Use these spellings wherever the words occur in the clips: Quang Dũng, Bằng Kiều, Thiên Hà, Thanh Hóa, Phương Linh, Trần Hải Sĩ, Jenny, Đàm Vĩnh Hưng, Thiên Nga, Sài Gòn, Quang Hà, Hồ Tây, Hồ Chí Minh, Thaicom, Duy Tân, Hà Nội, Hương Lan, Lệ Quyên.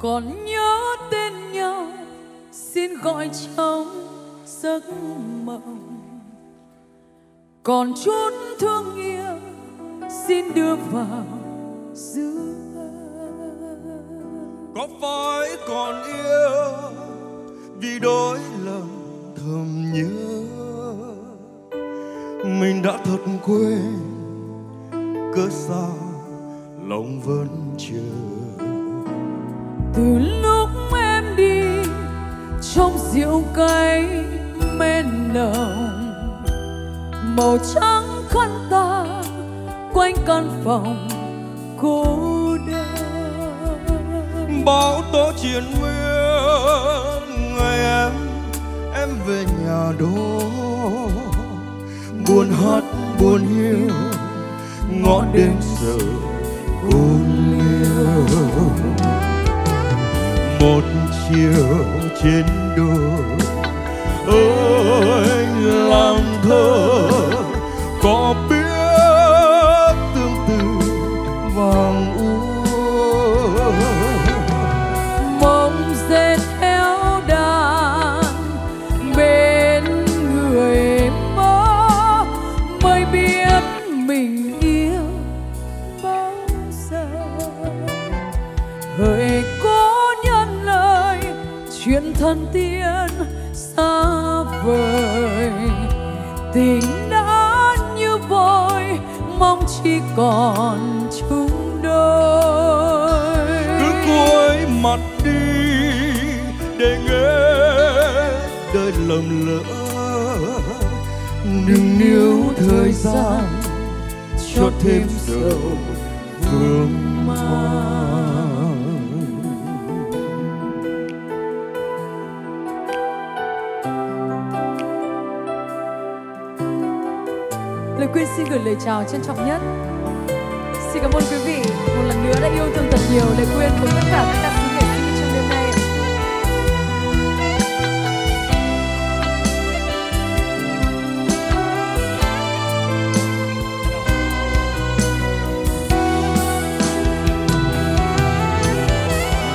Còn nhớ tên nhau, xin gọi trong giấc mộng. Còn chút thương yêu, xin đưa vào giữa. Có phải còn yêu vì đôi lòng thầm nhớ? Mình đã thật quên, cớ sao lòng vẫn chờ. Từ lúc em đi trong rượu cay men nồng, màu trắng khăn ta quanh căn phòng cô đơn. Bão tố triền miên ngày em về nhà đó, buồn hát buồn hiu ngõ đêm giờ cô liêu. Một chiều trên đường, ôi làm thơ có biết tương tư vàng u. Mộng dệt theo đàn bên người mơ, mới biết mình yêu bao giờ. Hỡi chuyện thân tiên xa vời, tình đã như vội mong chỉ còn chung đôi. Cứ cúi mặt đi để nghe đời lầm lỡ, đừng níu thời gian cho thêm dầu vương mang. Lệ Quyên xin gửi lời chào trân trọng nhất. Xin cảm ơn quý vị một lần nữa đã yêu thương thật nhiều Lệ Quyên cùng tất cả các ca sĩ nghệ sĩ trong đêm nay.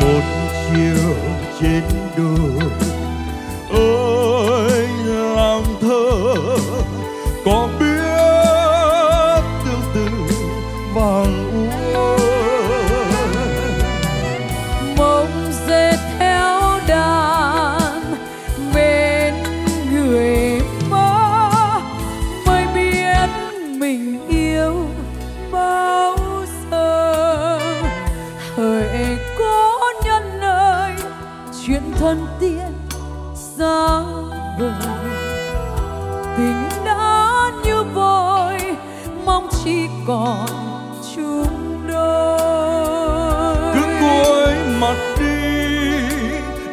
Một chiều trên đường, ôi làm thơ có biết thân tiên xa vời, tình đã như vội mong chỉ còn chung đôi. Cứ cúi mặt đi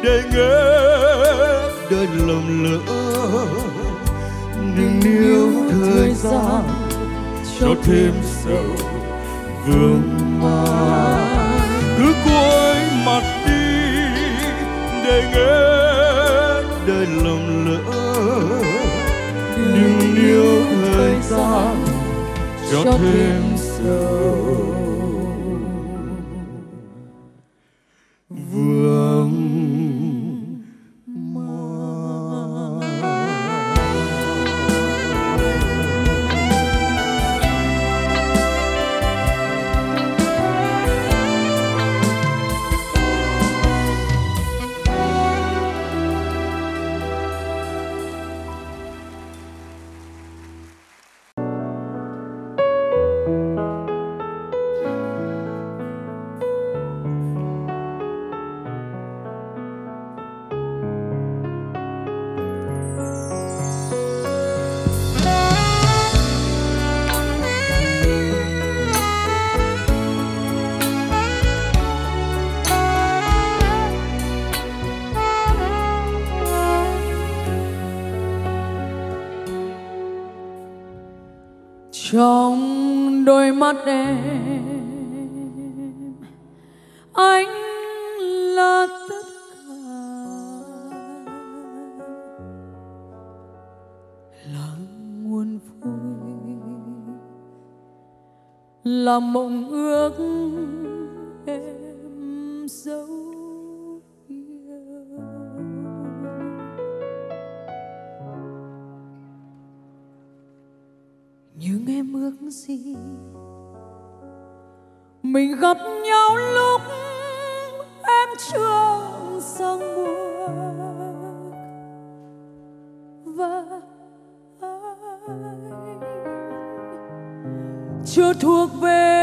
để nghe đời lầm lỡ, đừng níu thời gian cho thêm sầu vương mãi. Cứ cúi mặt để nghe đời lầm lỡ, đừng níu thời gian cho thêm sầu vương mơ. Trong đôi mắt em anh là tất cả, là nguồn vui, là mộng ước em dấu yêu. Nhưng em ước gì mình gặp nhau lúc em chưa sang buồn và anh chưa thuộc về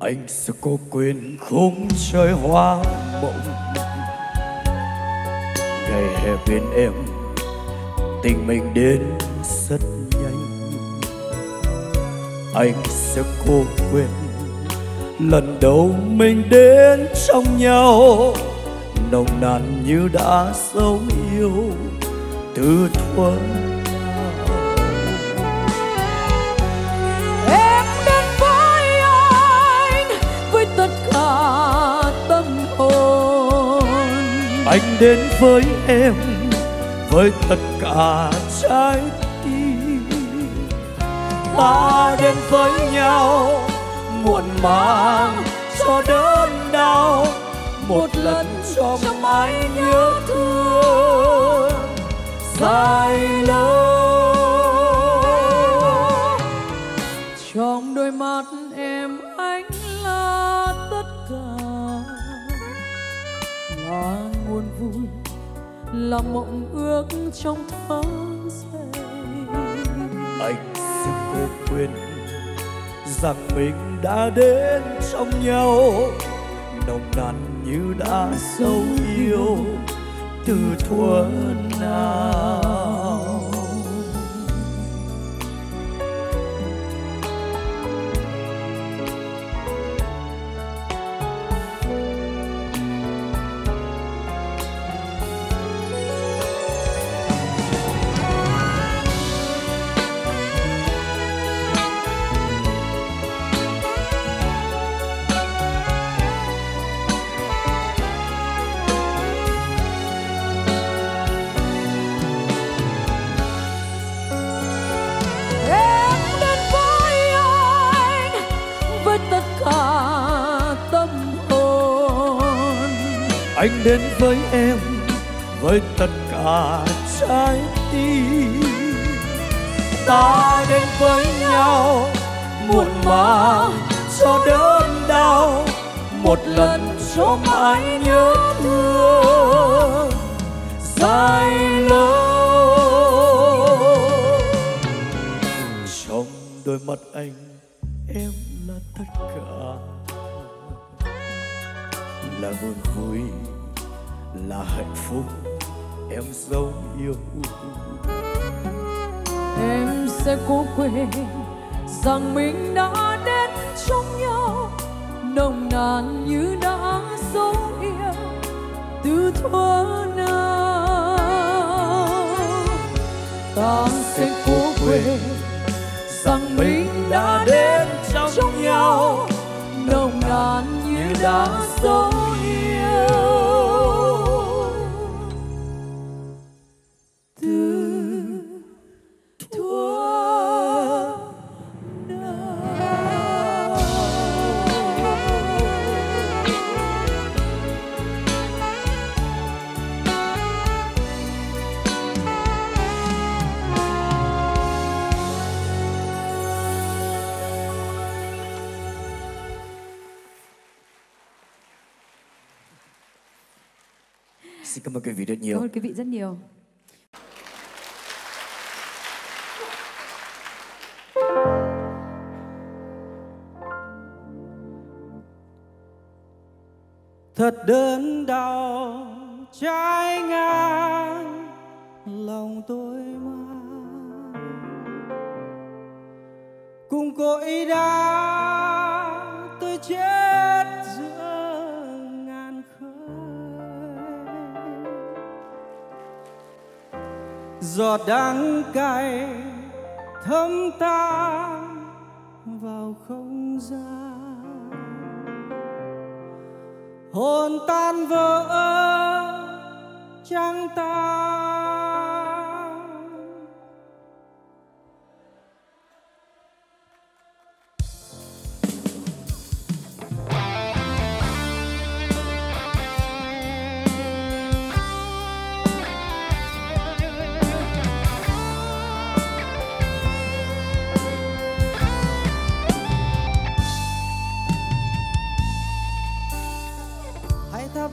anh. Sẽ cố quên khung trời hoa mộng ngày hè bên em, tình mình đến rất nhanh. Anh sẽ cố quên lần đầu mình đến trong nhau nồng nàn như đã sống yêu từ thuở. Em đến với anh với tất cả tâm hồn, anh đến với em với tất cả trái tim. Ta đến với nhau muộn màng cho đớn đau, một lần cho mãi nhớ thương dài lâu. Trong đôi mắt em anh là tất cả, là buồn vui, là mộng ước trong tháng giây. Anh sẽ cố quên rằng mình đã đến trong nhau nồng nàn như đã sâu yêu từ thuở nào. Anh đến với em với tất cả trái tim. Ta đến với nhau muộn màng cho đớn đau, một lần cho mãi nhớ thương dài lâu. Trong đôi mắt anh em là tất cả, là buồn vui, là hạnh phúc em dấu yêu. Em sẽ cố quên rằng mình đã đến trong nhau nồng nàn như đã dấu yêu từ thuở nào. Ta sẽ cố quên rằng mình đã đến trong nhau nồng nàn như đã dấu yêu. Cảm ơn quý vị rất nhiều. Cảm ơn quý vị rất nhiều. Thật đớn đau trái ngang lòng tôi mang, cùng cội đá tôi chết giữa ngàn khơi. giọt đắng cay thấm tan vào không gian, hồn tan vỡ trăng tan.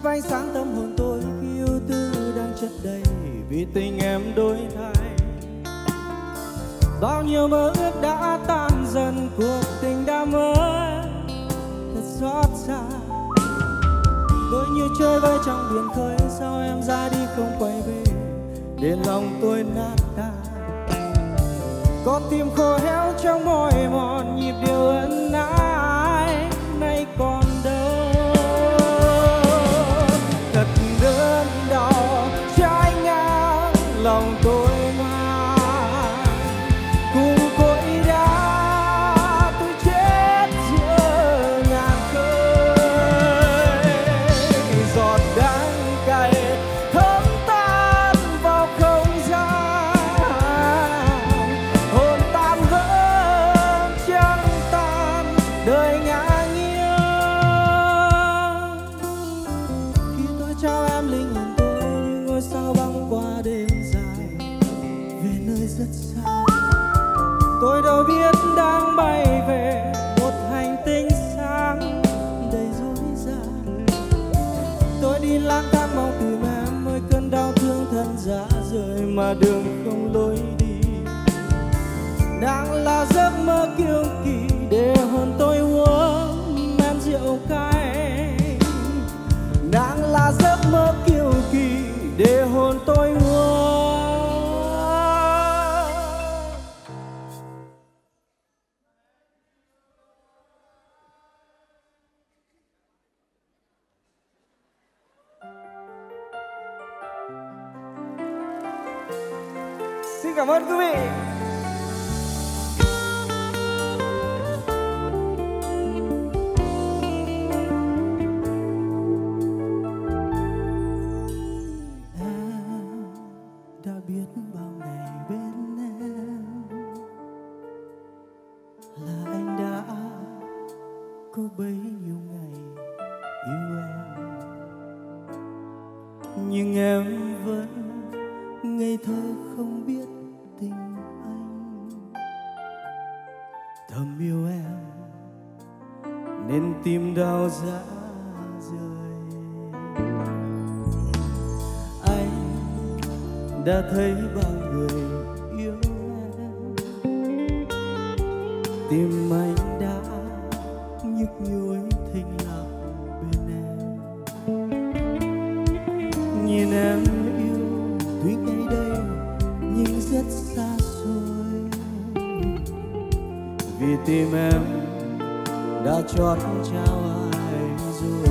Ánh sáng tâm hồn tôi khi ưu tư đang chất đầy vì tình em đổi thay. Bao nhiêu mơ ước đã tan dần, cuộc tình đã mới thật xót xa. Tôi như chơi vơi trong biển khơi, sao em ra đi không quay về, để lòng tôi nát tan. Con tim khô héo trong môi mòn, nhịp điệu ân ái nay còn đâu. Lòng tôi mang cùng cội đá, tôi chết giữa ngàn khơi. Giọt đắng cay thấm tan vào không gian, hồn tan vỡ trăng tan đời ngã nghiêng. Khi tôi trao em linh hồn tôi như ngôi sao băng qua đêm rất xa, tôi đâu biết đang bay về một hành tinh sáng đầy rối ren. Tôi đi lang thang mong tìm em, ơi cơn đau thương thân giá rời mà đường không lối đi. Nàng là giấc mơ kiêu kỳ để hồn tôi uống men rượu cay. Nàng là giấc mơ kiêu kỳ để hồn tôi uống. Cảm ơn quý vị. Em đã biết bao ngày bên em là anh đã có bấy nhiêu ngày yêu em, nhưng em vẫn ngây thơ không biết tình anh. Thầm yêu em nên tim đau dã rời. Anh đã thấy bao người yêu em, tim anh đã nhức nhối thinh lặng bên em. Nhìn em yêu tuy ngay đây nhưng rất xa xôi, vì tim em đã trót trao ai rồi.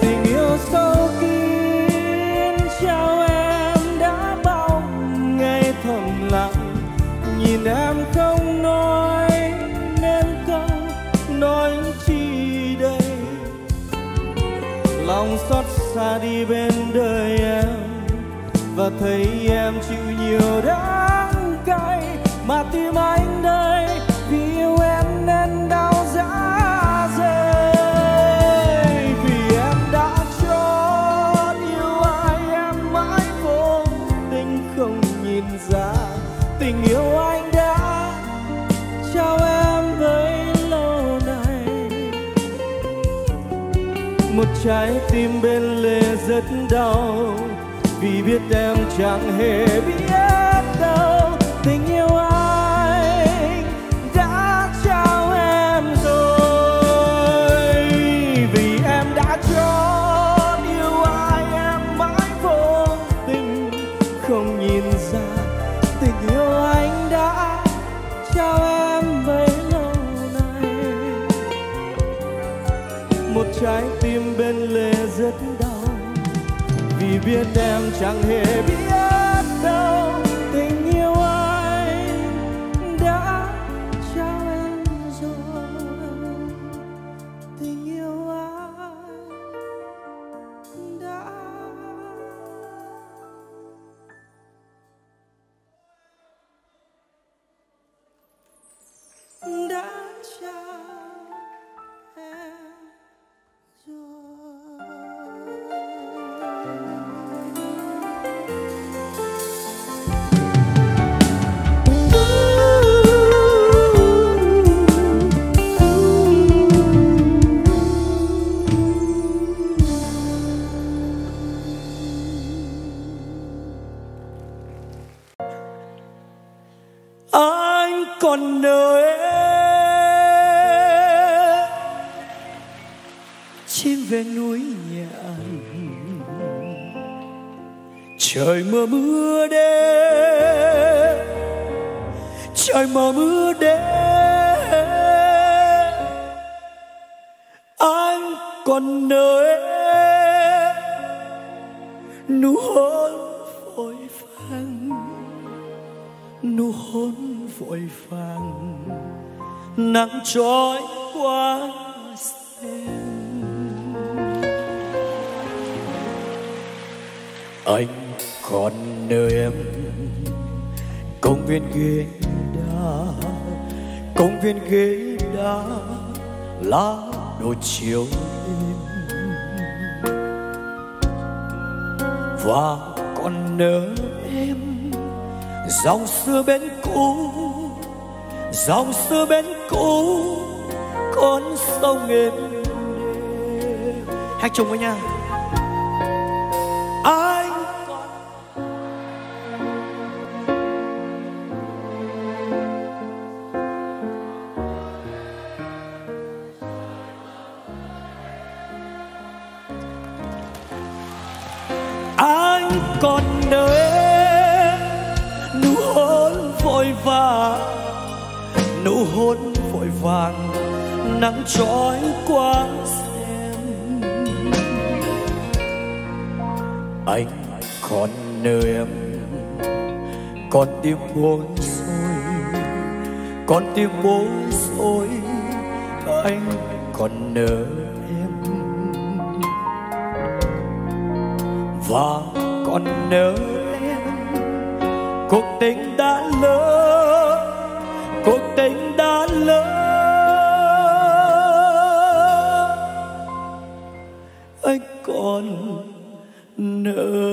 Tình yêu sâu kín trao em đã bao ngày thầm lặng, nhìn em không nói nên câu nói chi đây. Lòng xót xa đi bên đời em và thấy em chịu nhiều đắng cay, mà tim anh đây vì yêu em nên đau dã rời. Vì em đã chót yêu ai em mãi vô tình không nhìn ra, tình yêu anh đã trao em bấy lâu nay. Một trái tim bên lề rất đau vì biết em chẳng hề biết đâu, tình yêu anh đã trao em rồi. Vì em đã chót yêu ai em mãi vô tình không nhìn ra, tình yêu anh đã trao em bấy lâu nay. Một trái tim bên lề rất đau biết em chẳng hề biết đâu tình yêu anh đã trao em rồi, tình yêu anh đã. Nắng trói qua sen, anh còn nơi em công viên ghế đá, công viên ghế đá lá đổ chiều đêm. Và còn nhớ em dòng xưa bên cũ, dòng xưa bên cũ con sông êm đềm. Hát chung với nhau. Anh còn nơi nụ hôn vội vàng, nụ hôn vội vàng nắng trói qua sen. Anh còn nơi em con tim bối rối, con tim bối rối, anh còn nơi em. Và còn nơi em cuộc tình đã lớn, cuộc tình đã lớn, anh còn nợ.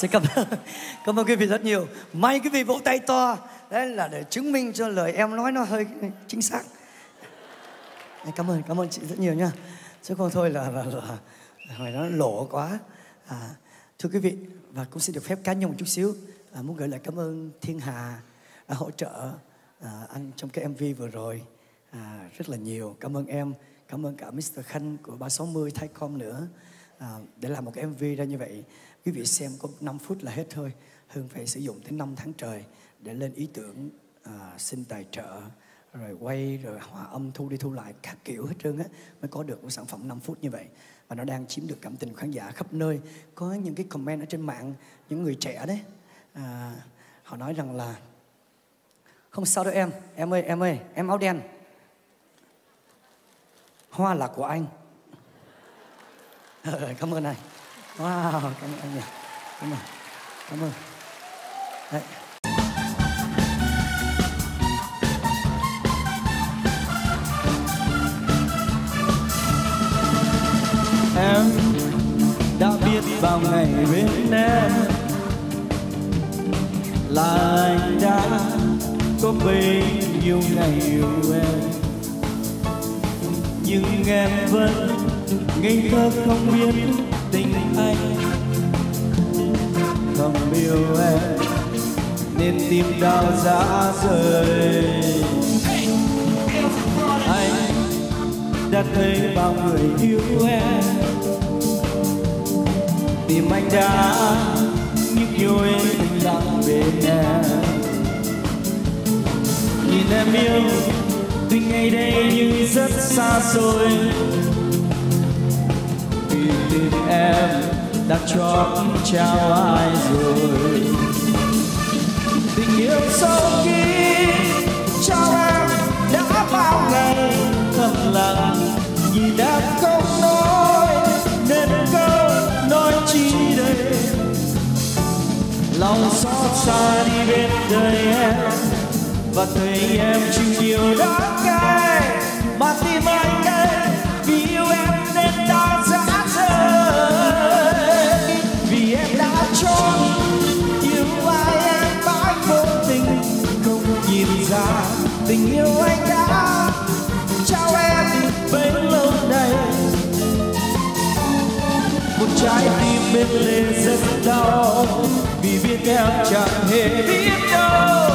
Xin cảm ơn quý vị rất nhiều. May quý vị vỗ tay to, đấy là để chứng minh cho lời em nói nó hơi chính xác. Cảm ơn chị rất nhiều nha. Chứ không thôi là nó lỗ quá. Thưa quý vị, và cũng xin được phép cá nhân một chút xíu, muốn gửi lại cảm ơn Thiên Hà đã hỗ trợ anh trong cái MV vừa rồi rất là nhiều. Cảm ơn em, cảm ơn cả Mr. Khanh của 360 Thaicom nữa. Để làm một cái MV ra như vậy, quý vị xem có 5 phút là hết thôi. Hương phải sử dụng tới 5 tháng trời để lên ý tưởng, xin tài trợ, rồi quay, rồi hòa âm, thu đi thu lại các kiểu hết trơn á, mới có được một sản phẩm 5 phút như vậy. Và nó đang chiếm được cảm tình khán giả khắp nơi. Có những cái comment ở trên mạng, những người trẻ đấy, họ nói rằng là không sao đâu em ơi, em áo đen, hoa là của anh. Cảm ơn anh. Wow, cảm ơn anh nhỉ. Cảm ơn. Đấy. Em đã biết bao ngày bên em là anh đã có bấy nhiêu ngày yêu em, nhưng em vẫn ngây thơ không biết tình anh. Không yêu em nên tim đau rã rời. Anh đã thấy bao người yêu em tìm anh đã nhức nhối anh lặng bên em. Nhìn em yêu tuy ngày đây nhưng rất xa xôi, vì tình em đã trót trao ai rồi. Tình yêu sâu kín trao em đã bao ngày thầm lặng, vì đã không nói nên câu nói chi đây, lòng xót xa đi bên đời em và thấy em chịu nhiều đắng cay mà tim anh đây, vì yêu em nên đã giã rời, vì em đã trốn yêu ai em mãi vô tình không nhìn ra tình yêu anh đã trao em bấy lâu nay. Một trái tim bên lề rất đau vì biết em chẳng hề biết đâu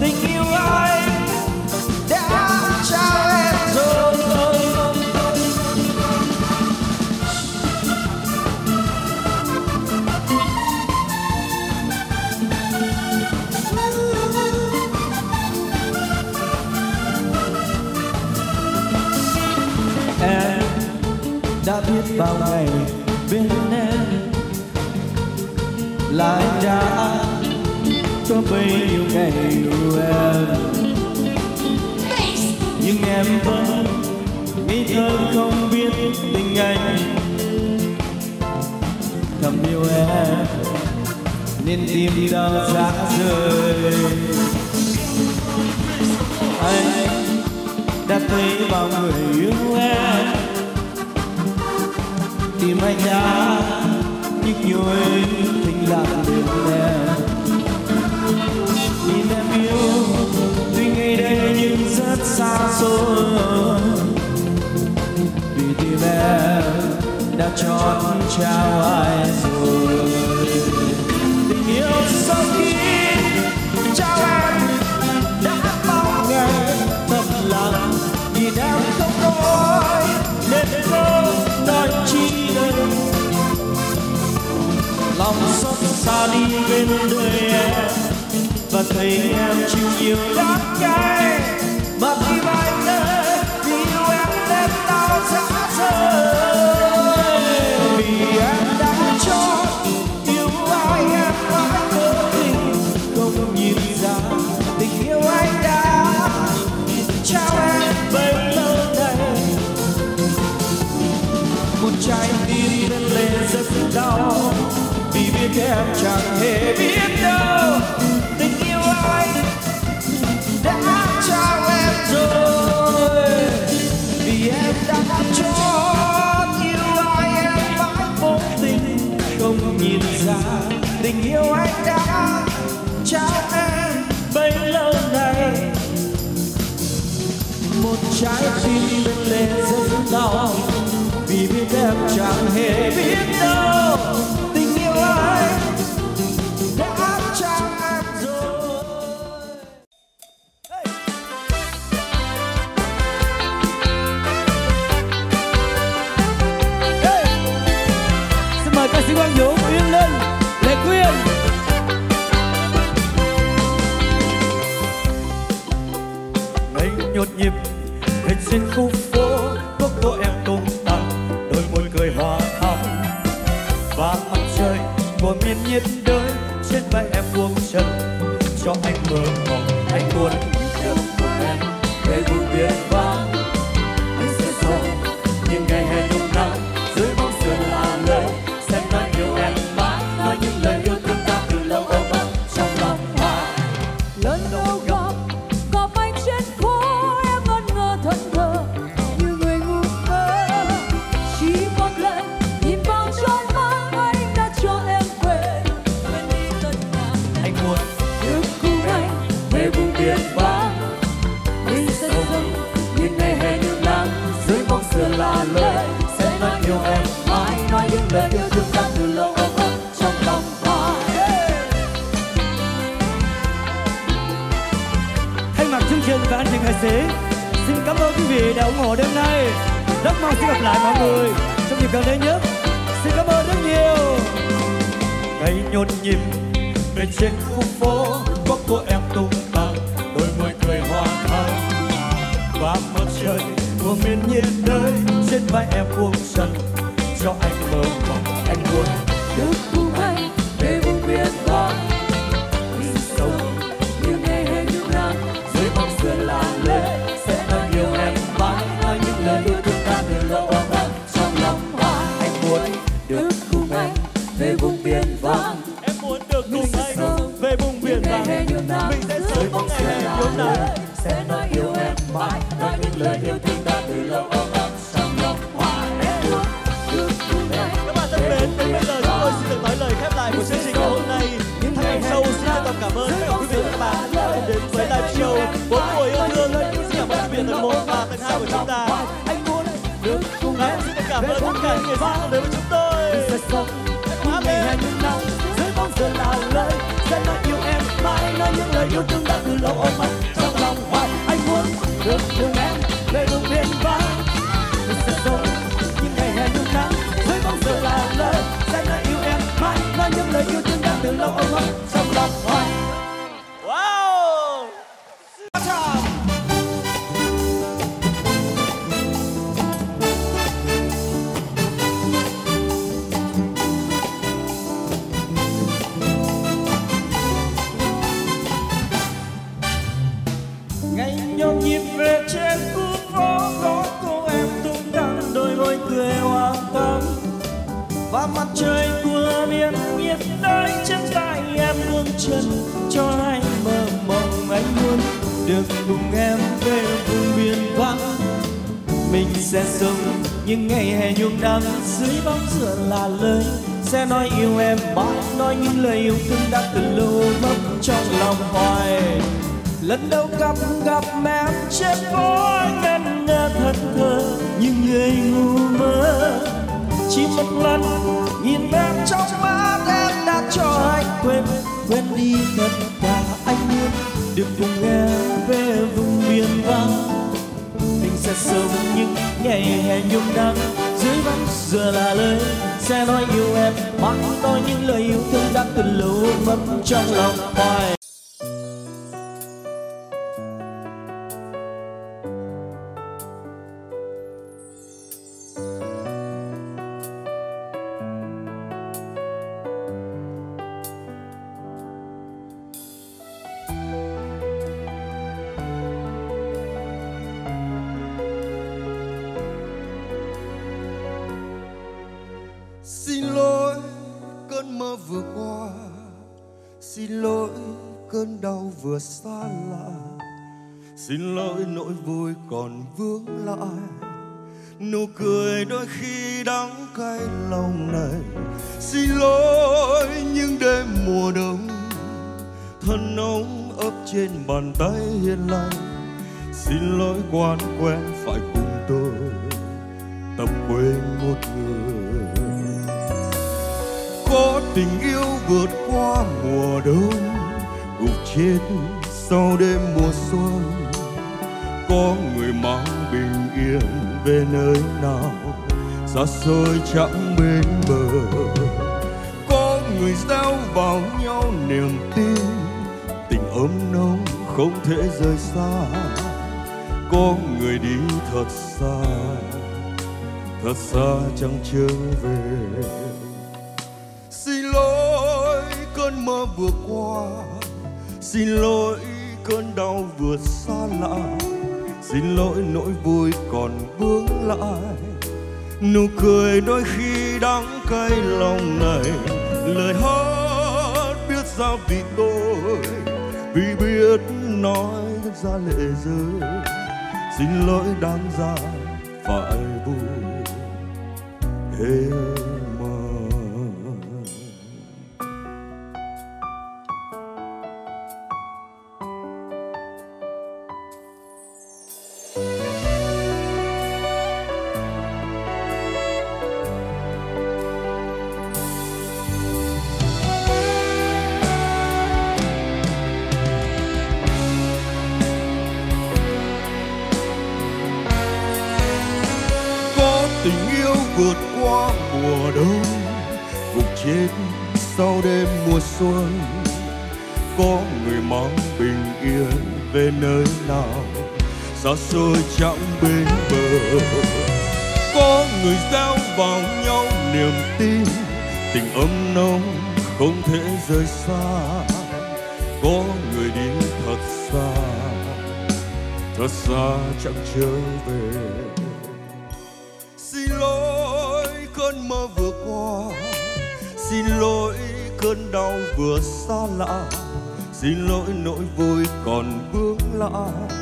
tình yêu anh đã trao em rồi. Em đã biết bao ngày bên em là anh đã có bấy nhiêu ngày yêu em, nhưng em vẫn nghĩ thương không biết tình anh thầm yêu em nên tim đau rã rời. Anh đã thấy bao người yêu em, tim anh đã nhức nhối tình lặng bên em. Nhìn em yêu tuy ngày đây nhưng rất xa xôi, vì tim em đã trót trao ai rồi. Tình yêu sau khi trao em đã bao ngày thầm lặng, vì em không nói nên không nói chi đây, lòng xót xa đi bên đời em và thấy em chịu nhiều đắng cay mà khi bay nơi thì yêu em nên đau rã rời, vì em đã cho yêu ai em mãi vô tình không nhìn ra tình yêu anh đã trao em bấy lâu nay. Một trái tim bên lề rất đau vì biết em chẳng hề biết đâu đã trao em rồi, vì em đã chót yêu ai em mãi vô tình không nhìn ra tình yêu anh đã trao em bấy lâu nay. Một trái tim bên lề rất đau vì biết em chẳng hề biết đâu tình yêu anh đã trao em rồi. Quang Dũng, Hương Lan, Lệ Quyên. Anh nhột nhịp hình xin khu phố, bước của em tung tăng, đôi môi cười hòa thắm và mặt trời mùa miền nhiệt đới trên vai em buông chân cho anh mơ mộng. Anh muốn nhìn theo của em để vui biết vang, anh sẽ sống những ngày hè đông nắng dưới bóng sườn Hà Nội. Và anh Trần Hải Sĩ xin cảm ơn quý vị đã ủng hộ đêm nay, rất mong sẽ gặp lại mọi người trong dịp gần đây nhất. Xin cảm ơn rất nhiều. thấy nhộn nhịp về trên khu phố có cô em tung tăng đôi môi cười hoa khai và mặt trời của miền nhiệt đới trên vai em buông dần cho anh mơ mộng anh muốn được cùng anh về vùng biển đó mình sống như ngày hè như nắng dưới bóng xưa làng lê sẽ nói yêu em mãi nói những lời yêu thương ta từ lâu ấm áp trong lòng hoa anh muốn được cùng anh về vùng biển vàng em muốn được cùng anh về vùng biển vàng mình sẽ sống bóng ngày hè như nắng sẽ nói yêu em mãi nói những lời yêu thương ta từ lâu ấm áp trong lòng hoa em muốn được cùng anh. Các bạn thân mến, đến bây giờ chúng tôi xin được nói lời khép lại của chương trình ngày hôm nay. Thanh Anh Show xin trân trọng cảm ơn tất cả quý vị và các bạn đã đến với live show 4 mùa yêu thương. Xin cảm ơn quý vị tầng 1 và tầng 2 của chúng ta. Anh muốn được cùng em. Xin cảm ơn tất cả những người bạn đến với chúng tôi. Hãy dưới bóng giờ nào lời sẽ nói yêu em mãi nói những lời yêu thương đã từ lâu ôm ấp trong lòng hoài anh muốn được cùng em về vùng biển vắng mình sẽ sống những ngày hè nắng nắng dưới bóng giờ nào lời sẽ nói yêu em mãi nói những lời yêu thương đã từ lâu ôm ấp trong lòng hoài. Wow, về trên khu phố có cô em tung tăng đôi môi cười hoa thắm và mặt trời của miền nhiệt đới trên tay em buông chân cho anh mơ mộng anh muốn được cùng em về vùng biển vắng mình sẽ sống những ngày hè nhuộm nắng dưới bóng dừa là lời sẽ nói yêu em mãi nói những lời yêu thương đã từ lâu mất trong lòng hoài. Lần đầu gặp em trên phố anh ngẩn ngơ thật thơ như người ngu mơ chỉ một lần nhìn em trong mắt em đã cho anh quên đi tất cả anh muốn được cùng em về vùng miền vắng mình sẽ sống những ngày hè nhung nắng dưới bóng dừa là lời sẽ nói yêu em mãi nói những lời yêu thương đã từ lâu mất trong lòng hoài. Xin lỗi nỗi vui còn vướng lại nụ cười đôi khi đắng cay lòng này. Xin lỗi những đêm mùa đông thân nóng ấp trên bàn tay hiền lành. Xin lỗi quán quen phải cùng tôi tập quên một người. Có tình yêu vượt qua mùa đông cuộc chết sau đêm mùa xuân. Có người mang bình yên về nơi nào xa xôi chẳng bên bờ. Có người gieo vào nhau niềm tin tình ấm nóng không thể rời xa. Có người đi thật xa chẳng trở về. Xin lỗi cơn mơ vừa qua. Xin lỗi cơn đau vừa xa lạ. Xin lỗi nỗi vui còn vướng lại nụ cười đôi khi đắng cay lòng này. Lời hát biết sao vì tôi vì biết nói ra lệ rơi. Xin lỗi đáng ra phải vui hey. sau đêm mùa xuân, có người mong bình yên về nơi nào xa xôi chẳng bên bờ. Có người gieo vào nhau niềm tin, tình ấm nồng không thể rời xa. Có người đi thật xa chẳng trở về. Xin lỗi cơn mơ vừa qua, xin lỗi cơn đau vừa xa lạ, xin lỗi nỗi vui còn vương lại,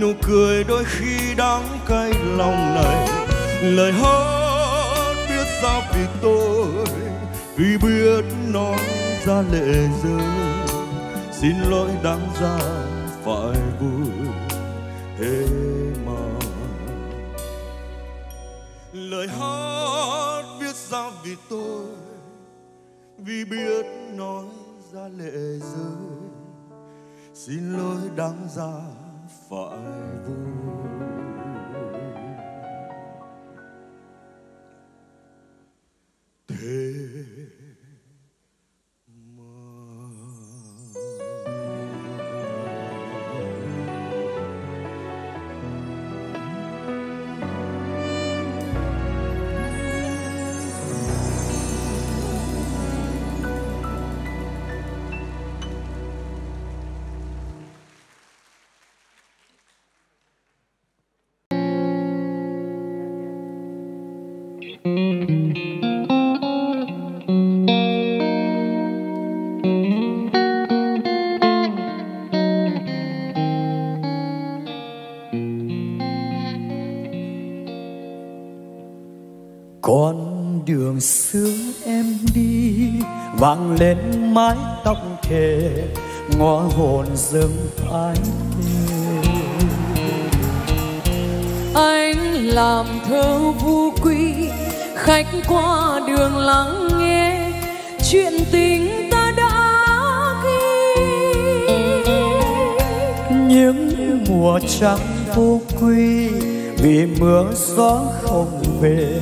nụ cười đôi khi đắng cay lòng này, lời hát biết sao vì tôi, vì biết nói ra lệ rơi. Xin lỗi đáng ra phải vui thế mà lời hát viết ra vì tôi, vì biết nói ra lệ rơi. Xin lỗi đáng ra phải vui. Thế sương em đi vang lên mái tóc thề, ngõ hồn dâng ái thề. Anh làm thơ vu quy, khách qua đường lắng nghe chuyện tình ta đã ghi. Những mùa trắng vô quy, vì mưa gió không về,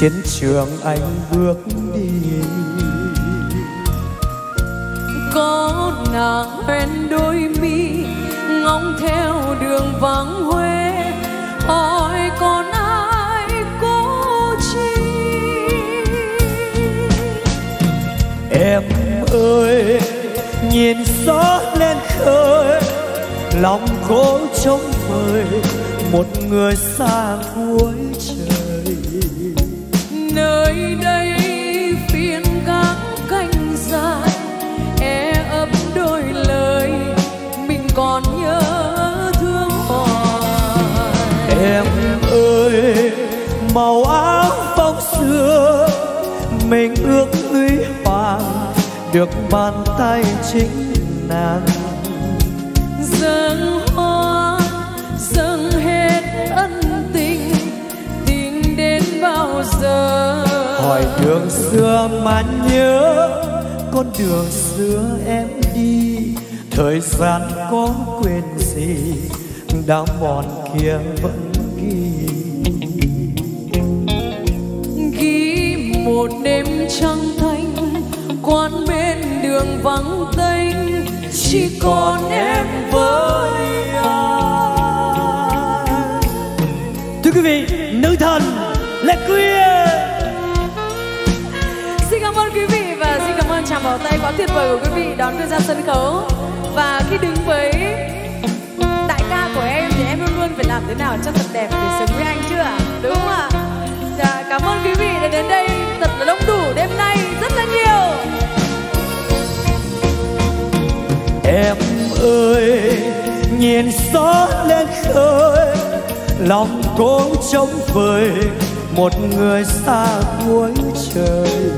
chiến trường anh bước đi. Có nàng bên đôi mi ngóng theo đường vắng Huế, hỏi còn ai cố chi. Em ơi nhìn gió lên khơi, lòng cố trông vời một người xa cuối trời. Nơi đây phiên gác canh dài, e ấp đôi lời mình còn nhớ thương hoài. Em ơi màu áo phong xưa, mình ước uy hoàng được bàn tay chính nàng. Dâng hoa dâng hết ân tình, tình đến bao giờ? Hỏi đường xưa mà nhớ con đường xưa em đi, thời gian có quên gì đã mòn kia vẫn ghi. Ghi một đêm trăng thanh, quán bên đường vắng tênh, chỉ còn em với anh. Thưa quý vị, nữ thần Lệ Quyên. Chạm vào tay quá tuyệt vời của quý vị đón tôi ra sân khấu. Và khi đứng với đại ca của em thì em luôn luôn phải làm thế nào cho thật đẹp để xứng với anh chứ ạ? Đúng không ạ? Dạ, cảm ơn quý vị đã đến đây thật là đông đủ đêm nay rất là nhiều. Em ơi nhìn gió lên khơi, lòng cố trông vời một người xa cuối trời.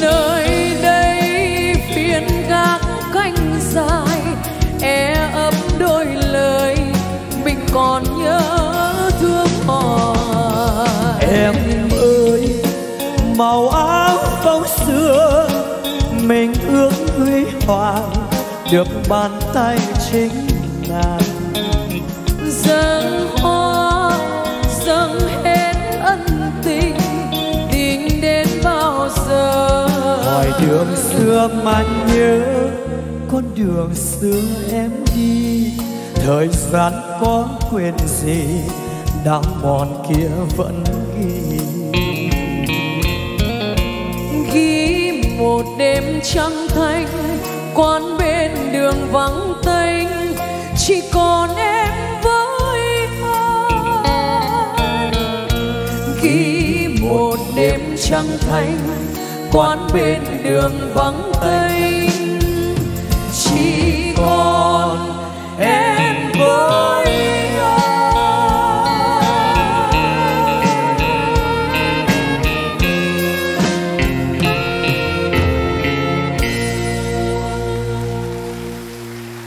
Nơi đây phiên gác cánh dài, e ấp đôi lời mình còn nhớ thương hoài. Em ơi màu áo phong xưa, mình ước huy hoàng được bàn tay chính nàng. Dâng hoa dâng hết ân tình, tình đến bao giờ? xưa mà nhớ con đường xưa em đi. Thời gian có quên gì, đau mòn kia vẫn ghi. Ghi một đêm trăng thanh, quán bên đường vắng tênh, chỉ còn em với anh. Ghi một đêm trăng thanh, quán bên đường vắng tênh, chỉ còn em với anh.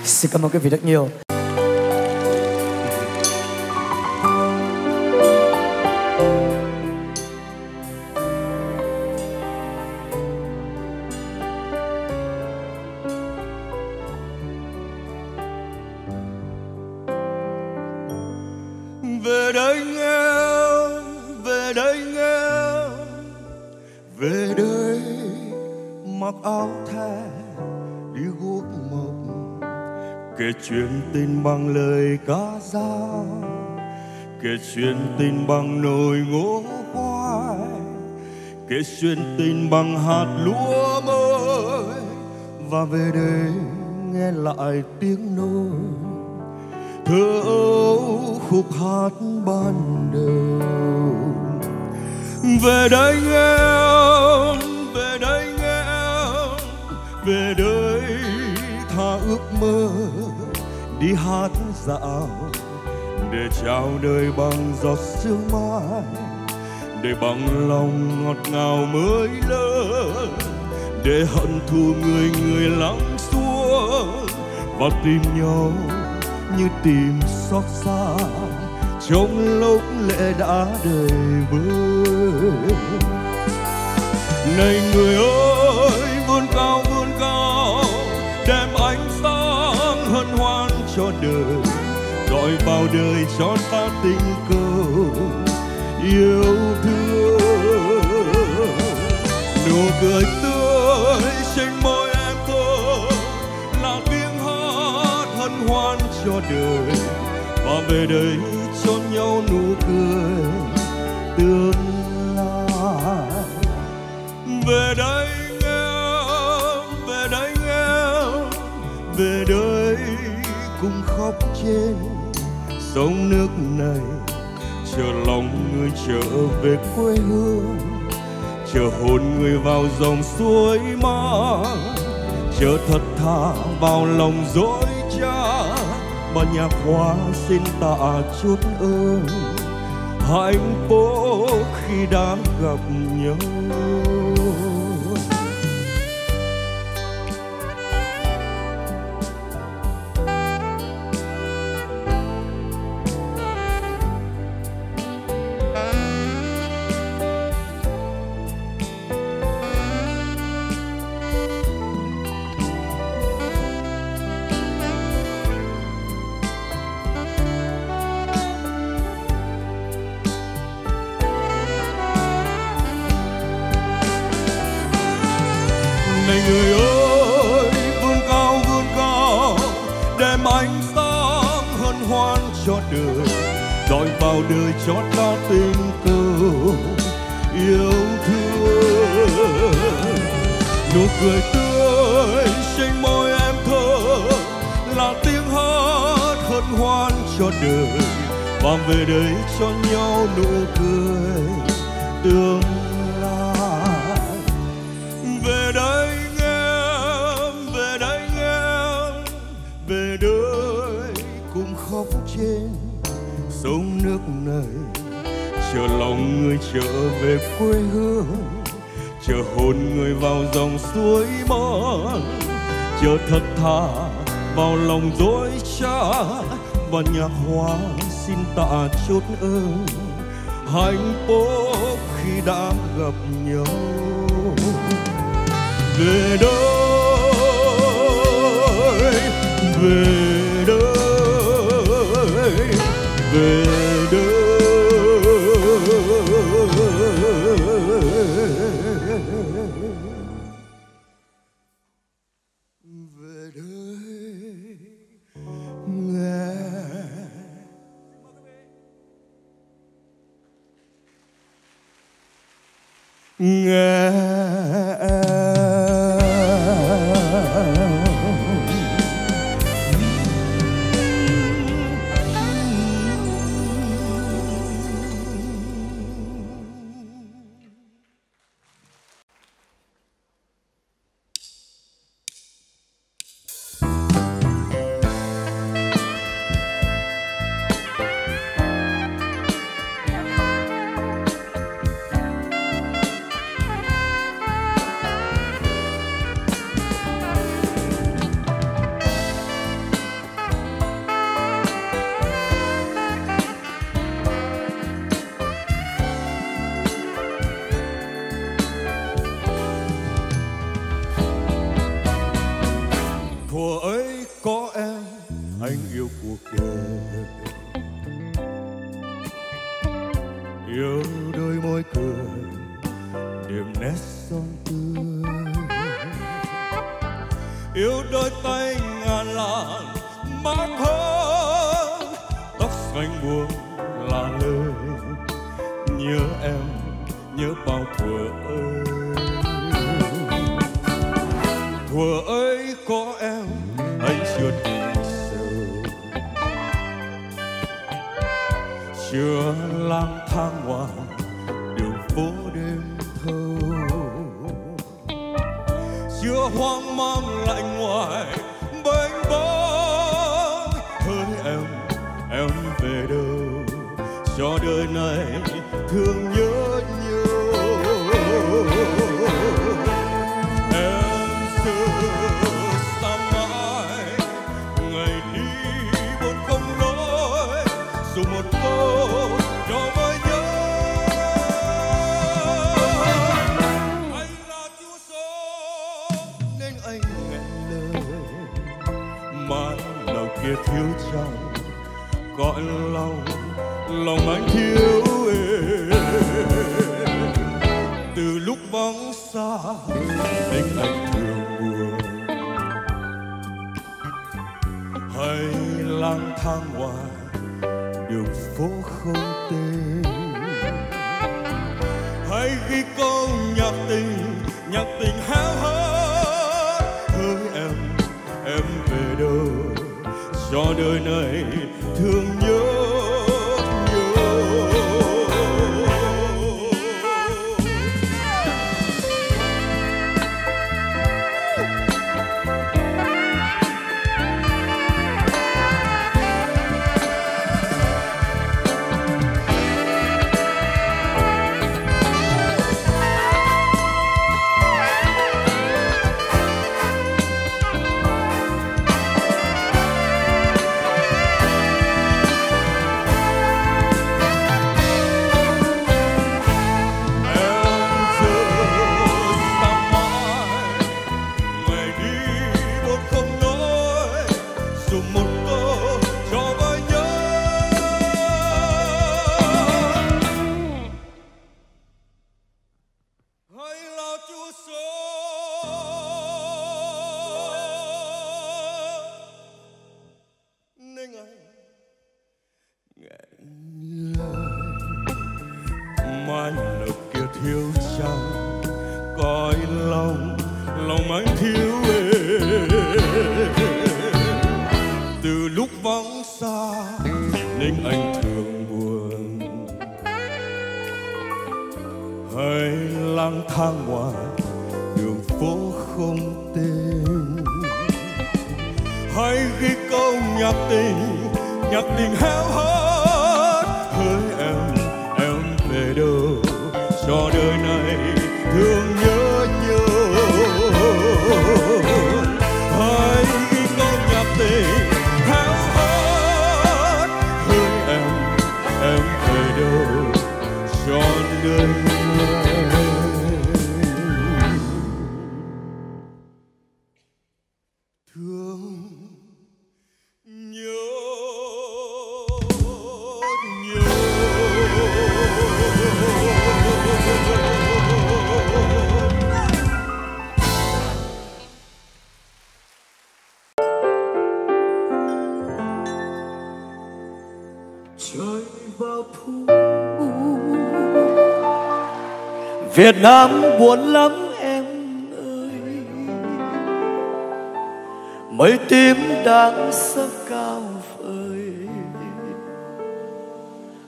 Xin cảm ơn quý vị rất nhiều. Chuyện tình bằng lời ca dao, kể chuyện tình bằng nồi ngô khoai, kể chuyện tình bằng hạt lúa mới. Và về đây nghe lại tiếng nôi thơ ấu khúc hát ban đầu. Về đây nghe em, về đây nghe em, về đây tha ước mơ đi hát dạo để chào đời bằng giọt sương mai, để bằng lòng ngọt ngào mới lớn, để hận thù người người lắng xuống và tìm nhau như tìm xót xa trong lúc lệ đã đầy vơi. Này người ơi, vươn cao đem ánh sáng hân hoan cho đời, gọi bao đời cho ta tình cờ yêu thương. Nụ cười tươi trên môi em thôi là tiếng hát hân hoan cho đời, và về đây cho nhau nụ cười tương lai. Về đây em, về đây em, về đây cùng khóc trên sông nước này, chờ lòng người trở về quê hương, chờ hồn người vào dòng suối mang, chờ thật thà vào lòng dối trá. Mà nhạc hoa xin tạ chút ơn hạnh phúc khi đã gặp nhau. Đời cho ta tình cờ yêu thương, nụ cười tươi trên môi em thơ là tiếng hát hân hoan cho đời, và về đây cho nhau nụ cười tương lai. Về đây em, về đời cùng khóc trên sông nước này, chờ lòng người trở về quê hương, chờ hồn người vào dòng suối mơ, chờ thật thà vào lòng dối trá. Và nhạc hoa xin tạ chốt ơn hạnh phúc khi đã gặp nhau. Về đây, về đây, về đời. Nga. Việt Nam buồn lắm em ơi, mây tím đang sắp cao vời,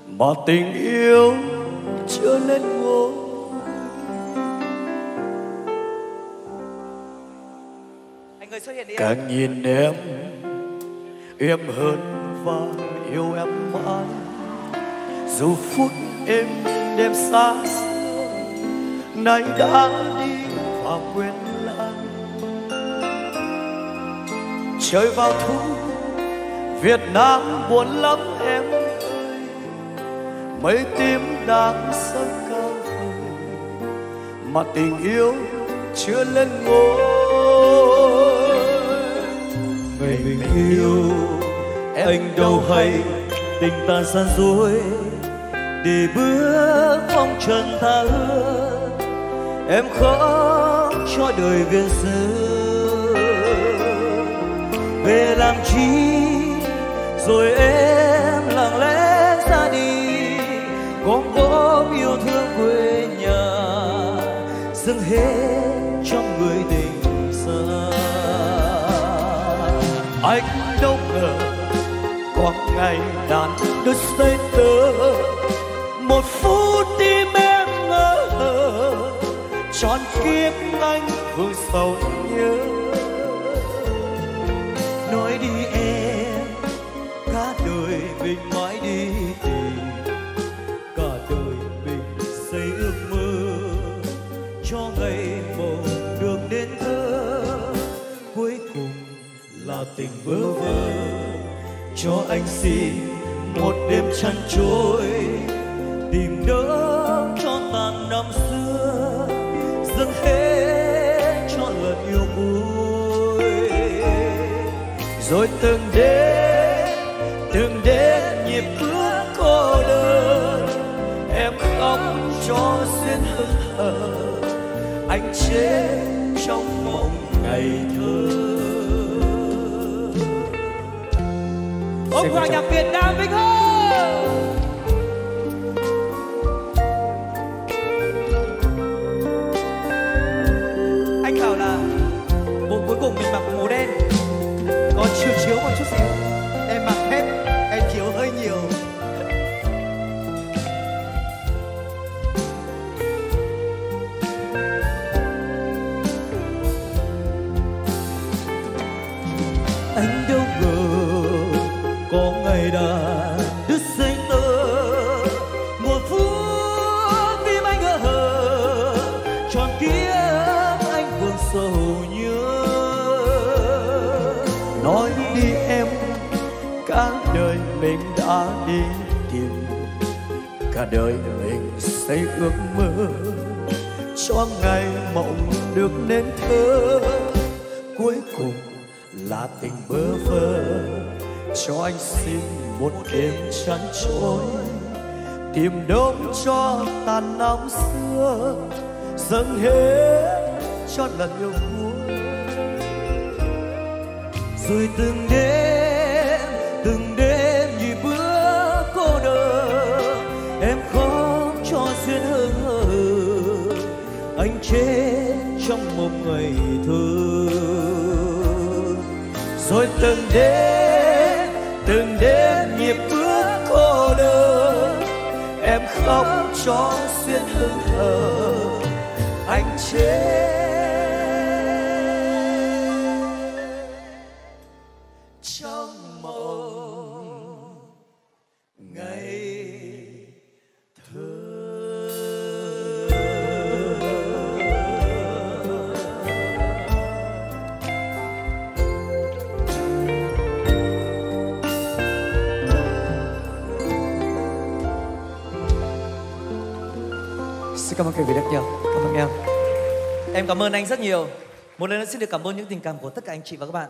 mà tình yêu chưa lên ngôi. Càng nhìn em hơn và yêu em mãi, dù phút em đêm xa xưa nay đã đi và quên lãng. Trời vào thu Việt Nam buồn lắm em ơi, mây tím đang sắp cao vời, mà tình yêu chưa lên ngôi. Mình yêu anh đâu hay, tình ta gian dối để bước phong trần tha hứa, em khóc cho đời viên xưa. Về làm chi rồi em lặng lẽ ra đi, gom góp yêu thương quê nhà dâng hết trong người tình xa. Anh đâu ngờ hoặc ngày đàn đứt dây tơ, một phút tim em ngỡ ngờ, trọn kiếp anh vương sầu nhớ. Nói đi em, cả đời mình mãi đi tìm, cả đời mình xây ước mơ cho ngày mộng đường đến thơ. Cuối cùng là tình bơ vơ, cho anh xin một đêm trăng trôi, tìm đỡ cho tàn năm xưa, dâng hết cho lần yêu vui. Rồi từng đêm nhịp bước cô đơn, em khóc cho duyên hững hờ, anh chết trong mộng ngày thơ. Ông hòa nhạc Việt Đàm Vĩnh Hưng. Anh bảo là bộ cuối cùng mình mặc màu đen, có chiếu chiếu một chút xíu. Em mặc hết, em chiếu hơi nhiều. Anh đâu ngờ có ngày đàn đứt dây tơ, một phút tim anh ngỡ hờ, tròn kiếp anh vương sầu nhớ. Nói đi em, cả đời mình đã đi tìm, cả đời mình xây ước mơ cho ngày mộng được nên thơ. Cuối cùng là tình bơ vơ, cho anh xin một đêm trăng trôi, tìm đâu cho tàn năm xưa, dâng hết cho lần yêu vui. Rồi từng đêm như bữa cô đơn, em khóc cho duyên hững hờ, anh chết trong một ngày thơ. Rồi từng đêm nhịp bước cô đơn, em khóc cho duyên hững hờ, anh chết trong mộng ngày thơ. Cảm ơn quý vị rất nhiều, cảm ơn em. Em cảm ơn anh rất nhiều. Một lần nữa xin được cảm ơn những tình cảm của tất cả anh chị và các bạn.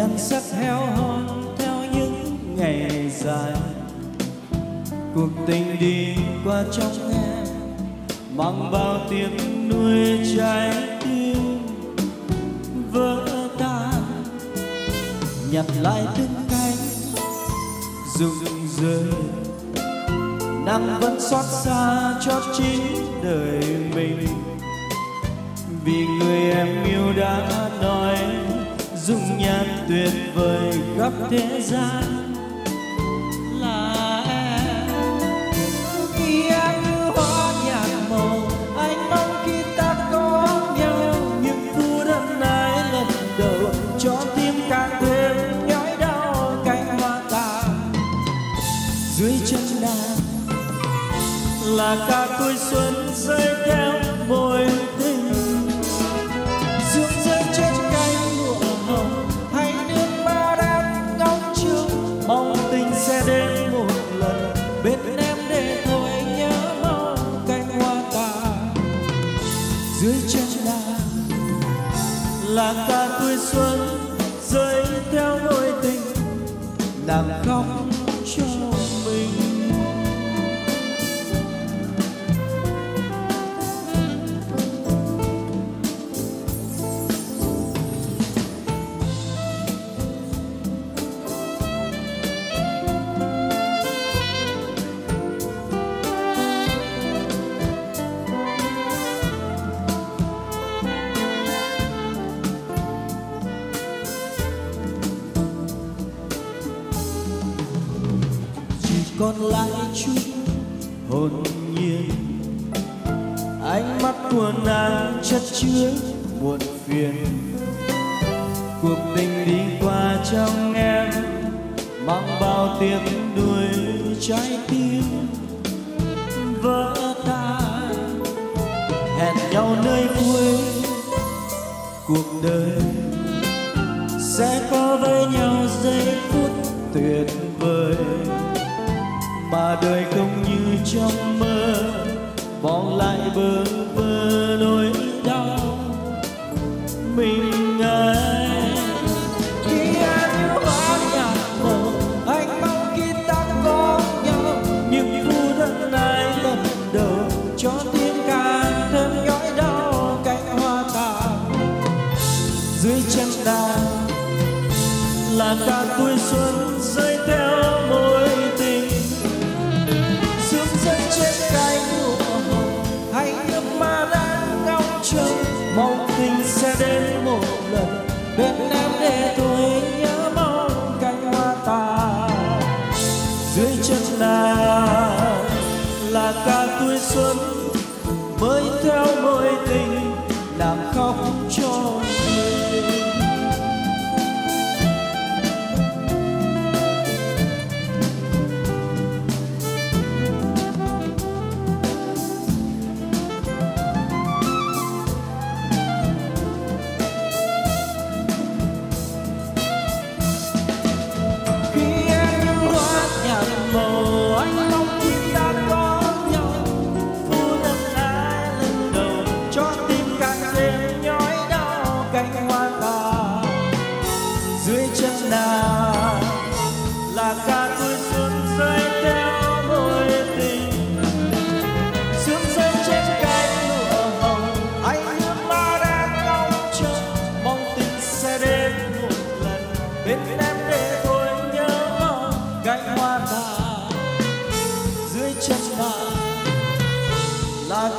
nhan sắc héo hon theo những ngày dài. Cuộc tình đi qua trong em mang bao tiếng nuôi trái tim vỡ tan, nhặt lại từng cánh rụng rơi. Nàng vẫn xót xa cho chính đời mình vì người em yêu đã nói dung nhan tuyệt vời khắp thế gian là em. Khi em như hoa nhạt màu, anh mong khi ta có nhau những phút đơn ái lần đầu cho tim càng thêm nhói đau. Cánh hoa tàn dưới chân nàng là cả tuổi xuân rơi theo môi tình. Sương rơi trên cánh lụa hồng, hay nước mắt đang ngóng trông, mong tình sẽ đến một lần bên em để thôi nhớ mong. Cánh hoa tàn dưới chân nàng là cả tuổi xuân rơi theo môi tình. Nàng khóc cho mình. Còn lại chút hồn nhiên, ánh mắt của nàng chất chứa muộn phiền. Cuộc tình đi qua trong em mang bao tiếc nuối trái tim vỡ tan. Hẹn nhau nơi cuối cuộc đời sẽ có với nhau giây phút tuyệt vời mà đời không như trong mơ bỏ lại bơ vơ nỗi đau mình ấy. Khi em yêu hoa nhạt màu, anh mong khi ta có nhau những phút đơn ái lần đầu cho tim càng thêm nhói đau. Cánh hoa tàn dưới chân nàng là cả tuổi xuân rơi theo môi tình. Rơi trên cánh lụa hồng, hay nước mắt đang ngóng trông, mong tình sẽ đến một lần bên em để tôi nhớ mong. Cánh hoa tàn dưới chân nàng là cả tuổi xuân mới theo mối tình. Làm khóc cho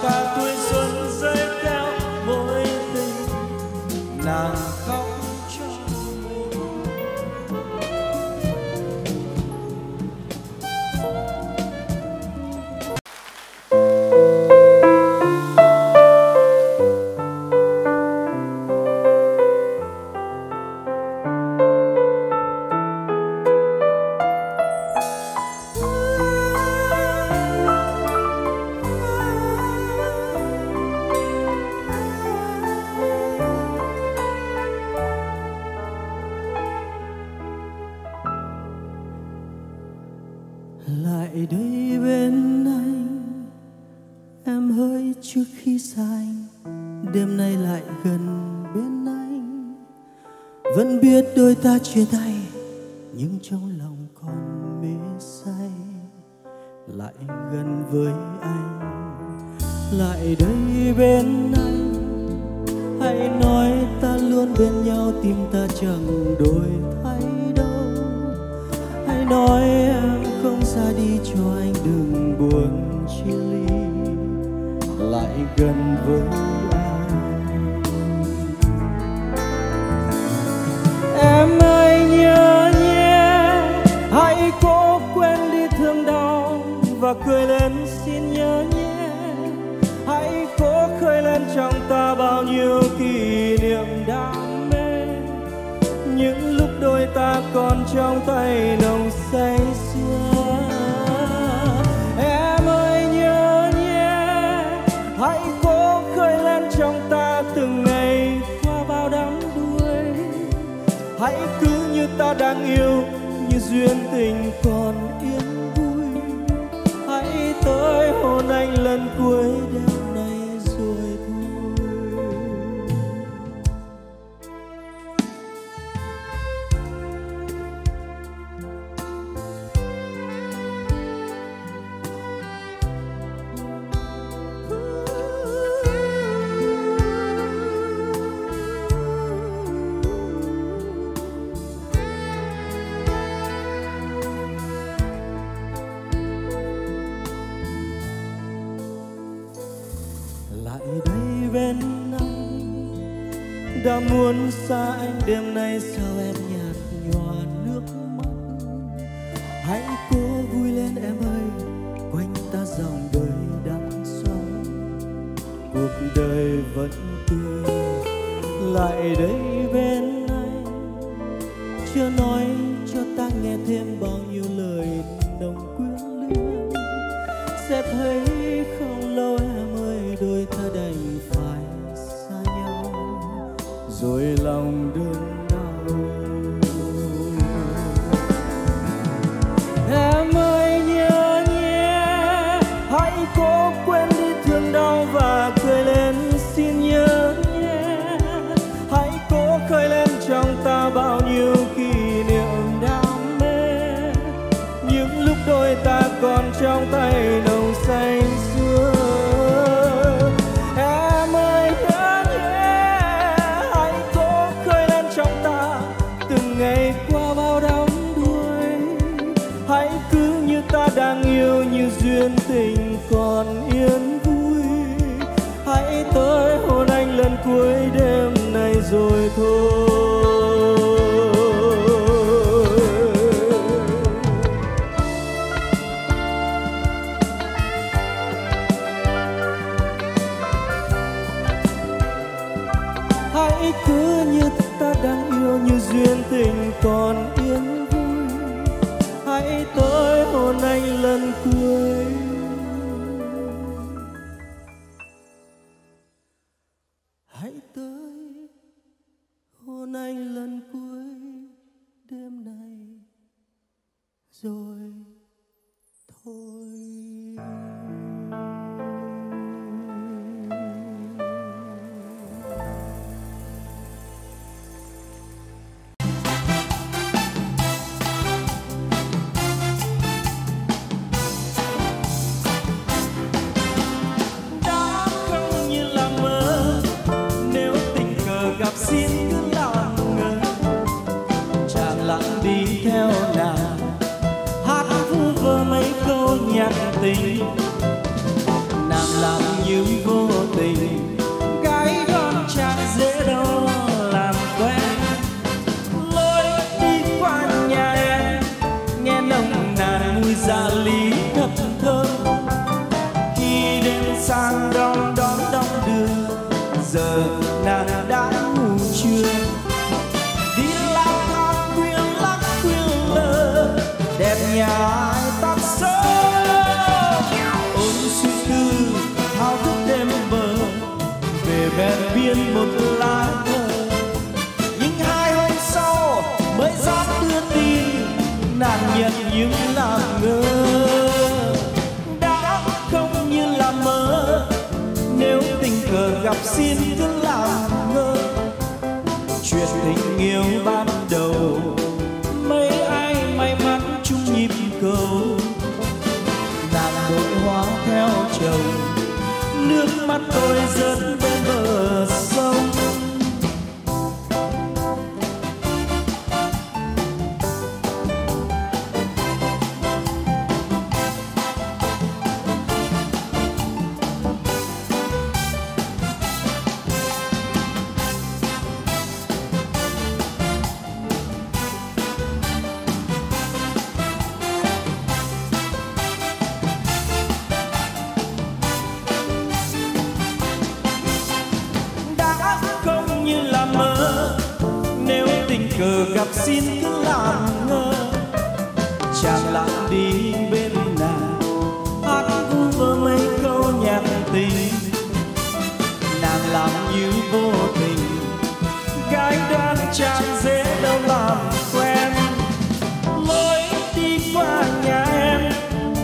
cả tuổi xuân rơi theo mối tình. Nàng khóc cho mình. Vẫn biết đôi ta chia tay, nhưng trong lòng còn mê say. Lại gần với anh, lại đây bên anh. Hãy nói ta luôn bên nhau, tim ta chẳng đổi thay đâu. Hãy nói em không ra đi cho anh đừng buồn chia ly. Lại gần với anh, em ơi nhớ nhé. Hãy cố quên đi thương đau và cười lên xin nhớ nhé. Hãy cố khơi lên trong ta bao nhiêu kỷ niệm đam mê. Những lúc đôi ta còn trong tay nồng say xưa. Em ơi nhớ nhé. Hãy cố khơi lên trong ta từng ngày qua bao đắm đuối. Hãy cứ như ta đang yêu, như duyên tình còn yên vui. Hãy tới hôn anh lần cuối đêm. Đã muốn xa anh đêm nay sao em nhạt nhòa nước mắt. Hãy cố vui lên em ơi, quanh ta dòng đời đang xoay. Cuộc đời vẫn tươi, lại đây bên anh. Chưa nói cho ta nghe thêm bao nhiêu lời nồng quyến luyến. Sẽ thấy không lâu em ơi, đôi ta đành phải rồi lòng đơn đau. Em ơi nhớ nhé. Hãy cố quên đi thương đau và cười lên xin nhớ nhé. Hãy cố khơi lên trong ta bao nhiêu kỷ niệm đam mê. Những lúc đôi ta còn trong tay nồng say xưa. Duyên tình còn yên vui. Hãy tới hôn anh lần cuối đêm nay rồi thôi. Hãy cứ như ta đang yêu, như duyên tình còn yên vui. Hãy tới hôn anh lần cuối đêm nay rồi thôi. Tình nàng làm như vô tình, gái con chẳng dễ đâu làm quen. Lối đi qua nhà em nghe nồng nàn mùi gia lý thật thơm. Khi đêm sang đón đưa, giờ nàng đã ngủ chưa. Đi lang thang quyến lắc quyến lơ, đẹp nhà ai tóc sớm. Vẹn biên một lá cờ, nhưng hai hôm sau mới dám đưa tin nàng nhận những làm ngơ. Đã không như là mơ, nếu tình cờ gặp xin cứ làm ngơ. Chuyện tình yêu yêu ban đầu, mấy ai may mắn chung nhịp cầu. Nàng đội hóa theo chồng, nước mắt tôi rớt bên bờ sông. Gặp xin cứ làm ngơ, chàng lặng đi bên nàng, hát vu vơ mấy câu nhạc tình. Nàng làm như vô tình, cái đoán chàng dễ đâu làm quen. Lối đi qua nhà em,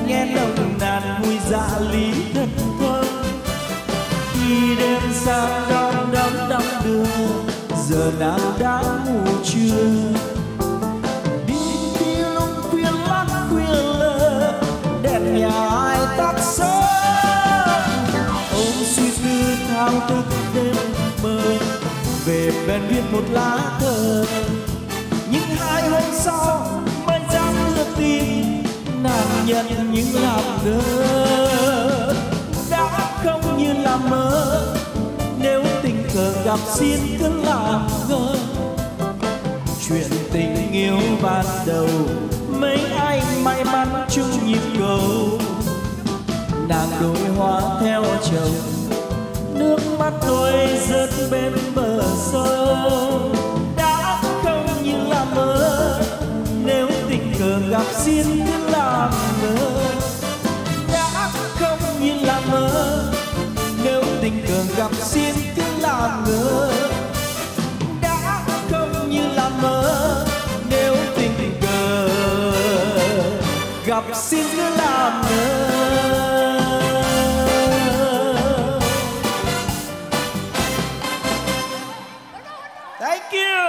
nghe lòng nàng vui dạ lý thân quân. Khi đêm xa đông đông đông đường, giờ nào đã ngủ chưa? Đi đi lúc khuya lắc khuya lơ, đèn nhà ai tắt sớm. Ôm suy tư thao thức đêm mơ, về bên viết một lá thơ. Nhưng hai hôm sau mới dám đưa tin, nàng nhận những làm ngơ. Đã không như là mơ, nếu tình cờ gặp xin cứ làm ngơ. Chuyện tình yêu ban đầu, mấy ai may mắn chung nhịp cầu. Nàng đổi hóa theo chồng, nước mắt tôi rớt bên bờ sông. Đã không như là mơ, nếu tình cờ gặp xin cứ làm ngơ. Đã không như là mơ, nếu tình cờ gặp xin cứ làm ngơ. Đã không như là mơ, nếu tình cờ gặp xin cứ làm ngơ. Thank you.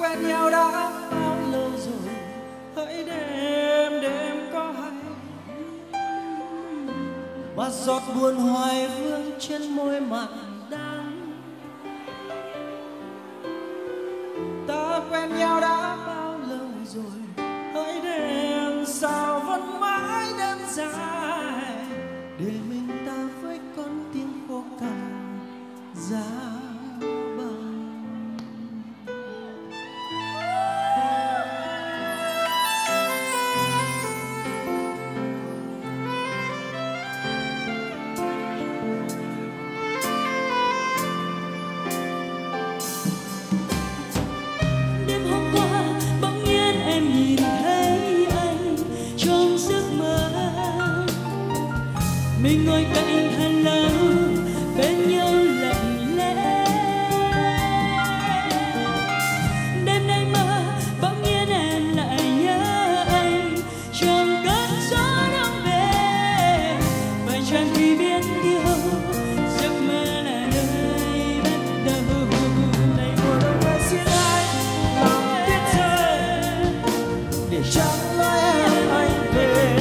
Quen nhau đã bao lâu rồi, hỡi đêm đêm có hay mà giọt buồn hoài vương trên môi mặn đắng. Ta quen nhau đã bao lâu rồi, hỡi đêm sao vẫn mãi đêm dài, để mình ta với con tim khô cằn ra. Mình ngồi cạnh Hà Lâu, bên nhau lặng lẽ. Đêm nay mơ, bỗng nhiên em lại nhớ anh, trong cơn gió đông về. Phải chăng khi biết yêu, giấc mơ là nơi bắt đầu. Này mùa đông đã xin ai, lòng tiết rơi, để chẳng lẽ em anh về.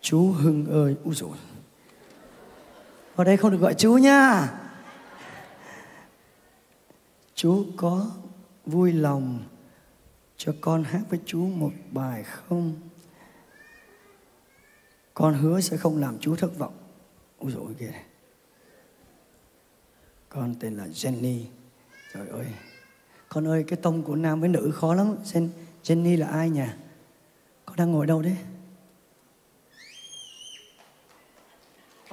Chú Hưng ơi, úi dồi. Ở đây không được gọi chú nha. Chú có vui lòng cho con hát với chú một bài không? Con hứa sẽ không làm chú thất vọng. Úi dồi kìa. Con tên là Jenny. Trời ơi. Con ơi, cái tông của nam với nữ khó lắm. Jenny là ai nhỉ? Con đang ngồi đâu đấy?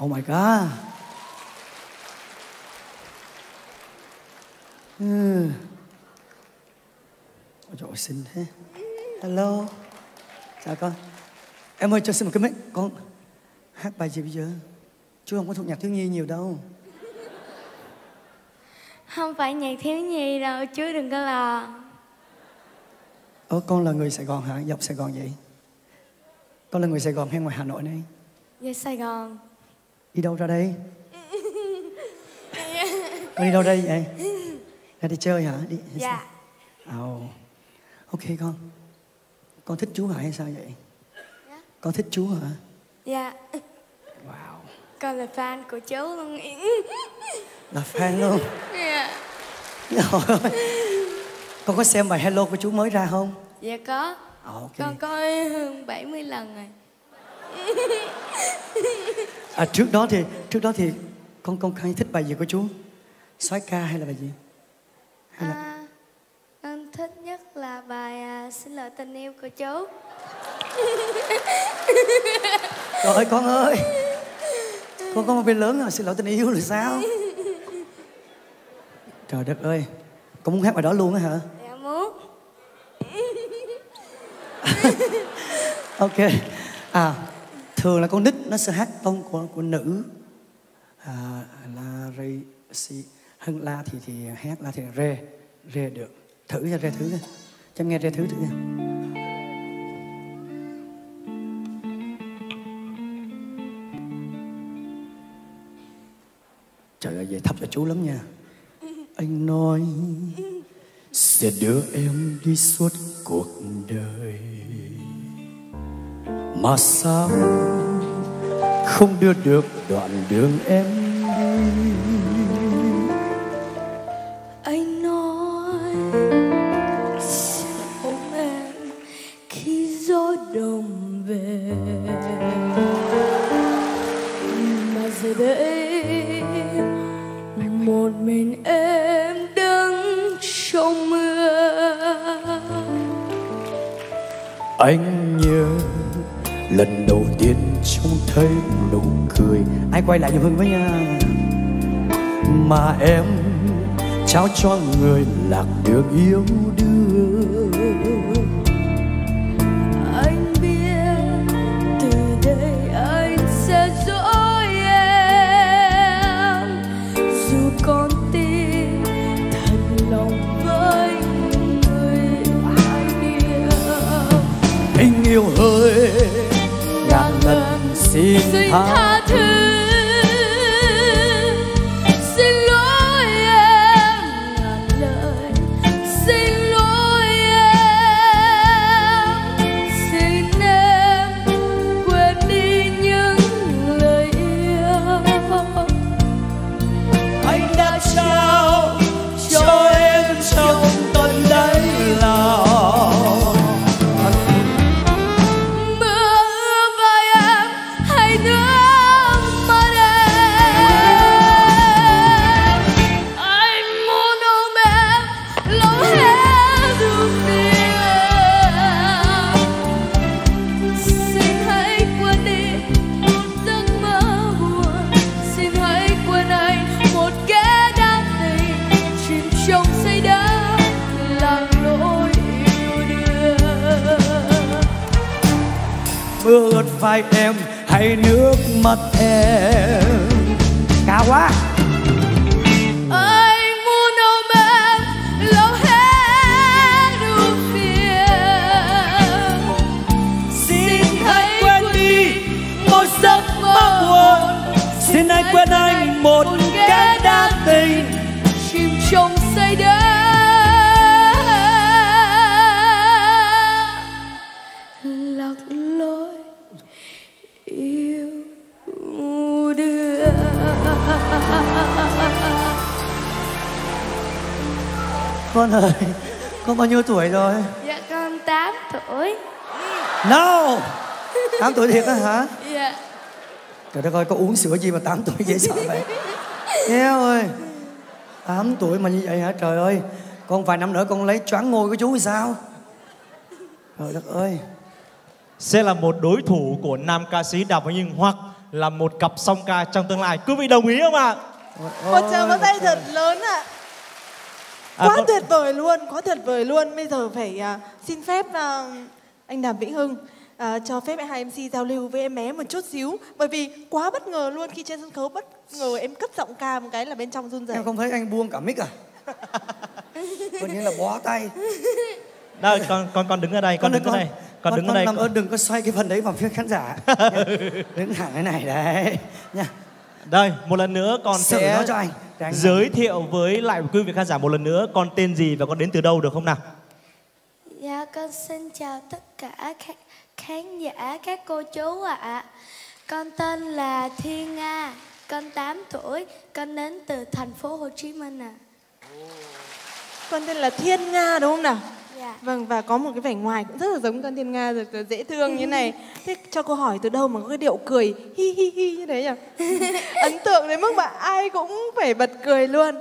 Oh my God. Trời ơi, xinh thế. Hello. Chào con. Em ơi, cho xin một cái mic. Con hát bài gì bây giờ? Chú không có thuộc nhạc thiếu nhi nhiều đâu. Không phải nhạc thiếu nhi đâu, chú đừng có lo. Con là người Sài Gòn hả? Dọc Sài Gòn vậy? Con là người Sài Gòn hay ngoài Hà Nội này? Dạ, Sài Gòn. Đi đâu ra đây? Con đi đâu đây vậy? Ra đi chơi hả? Đi. Dạ. Ok con. Con thích chú hả hay sao vậy? Dạ. Con thích chú hả? Dạ. Wow. Con là fan của chú luôn. Là fan luôn? Dạ. Con có xem bài Hello của chú mới ra không? Dạ có. Okay. Con coi hơn 70 lần rồi. Trước đó thì con hay thích bài gì của chú? Soái ca hay là bài gì? Con thích nhất là bài Xin Lỗi Tình Yêu của chú. Trời ơi con ơi. Con có một bên lớn rồi, Xin Lỗi Tình Yêu là sao? Trời đất ơi. Con muốn hát bài đó luôn á hả? Dạ muốn. Ok. Thường là con nít nó sẽ hát tông của nữ. La, re, si. Hơn la thì hát, la thì re. Re được. Thử nha, re thử nha. Cho em nghe re thử nha. Trời ơi, về thấp cho chú lắm nha. Anh nói sẽ đưa em đi suốt cuộc đời, mà sao không đưa được đoạn đường em đi. Anh nói sẽ ôm em khi gió đông về, mà giờ đây một mình em đứng trong mưa. Anh nhớ lần đầu tiên trông thấy nụ cười. Ai quay lại Nhật Hưng với nhau mà em trao cho người lạc đường yêu đương. Anh biết từ đây anh sẽ dối em, dù con tim thật lòng với người anh yêu. Anh yêu ơi, xin tha thứ, xin lỗi em ngàn lời, xin lỗi em, xin em quên đi những lời yêu. vai em hay nước mắt em. Cao quá. Anh muốn ôm em lâu hết đủ phiền. Xin hãy quên đi một giấc mơ buồn. Xin hãy quên anh một cái đa tình chìm trong say đắm. Con ơi, con bao nhiêu tuổi rồi? Dạ con 8 tuổi. No! 8 tuổi thiệt á hả? Dạ. Trời đất ơi, có uống sữa gì mà 8 tuổi dễ sợ vậy? Eo ơi, 8 tuổi mà như vậy hả? Trời ơi, con vài năm nữa con lấy choáng ngôi của chú hay sao? Trời đất ơi. Sẽ là một đối thủ của nam ca sĩ Đàm Vĩnh Hưng hoặc là một cặp song ca trong tương lai. Quý vị đồng ý không ạ? Một tràng pháo tay thật lớn ạ. Quá tuyệt vời luôn, quá tuyệt vời luôn. Bây giờ phải xin phép anh Đàm Vĩnh Hưng cho phép hai MC giao lưu với em bé một chút xíu. Bởi vì quá bất ngờ luôn, khi trên sân khấu bất ngờ em cất giọng ca một cái là bên trong run rẩy. Em không thấy anh buông cả mic à? Coi như là bó tay. Đâu, con đứng ở đây, con đứng ở đây. Con đứng ở đây. Con nằm, đừng có xoay cái phần đấy vào phía khán giả. Đứng thẳng cái này đấy. Nha. Đây, một lần nữa con sẽ cho anh giới thiệu với lại quý vị khán giả một lần nữa con tên gì và con đến từ đâu được không nào? Dạ, con xin chào tất cả khán giả, các cô chú ạ. Con tên là Thiên Nga, con 8 tuổi, con đến từ thành phố Hồ Chí Minh ạ. Con tên là Thiên Nga đúng không nào? Dạ. Vâng, và có một cái vẻ ngoài cũng rất là giống con Thiên Nga, rồi dễ thương như này. Thế cho cô hỏi từ đâu mà có cái điệu cười hi hi hi như thế nhỉ? Ấn tượng đến mức mà ai cũng phải bật cười luôn.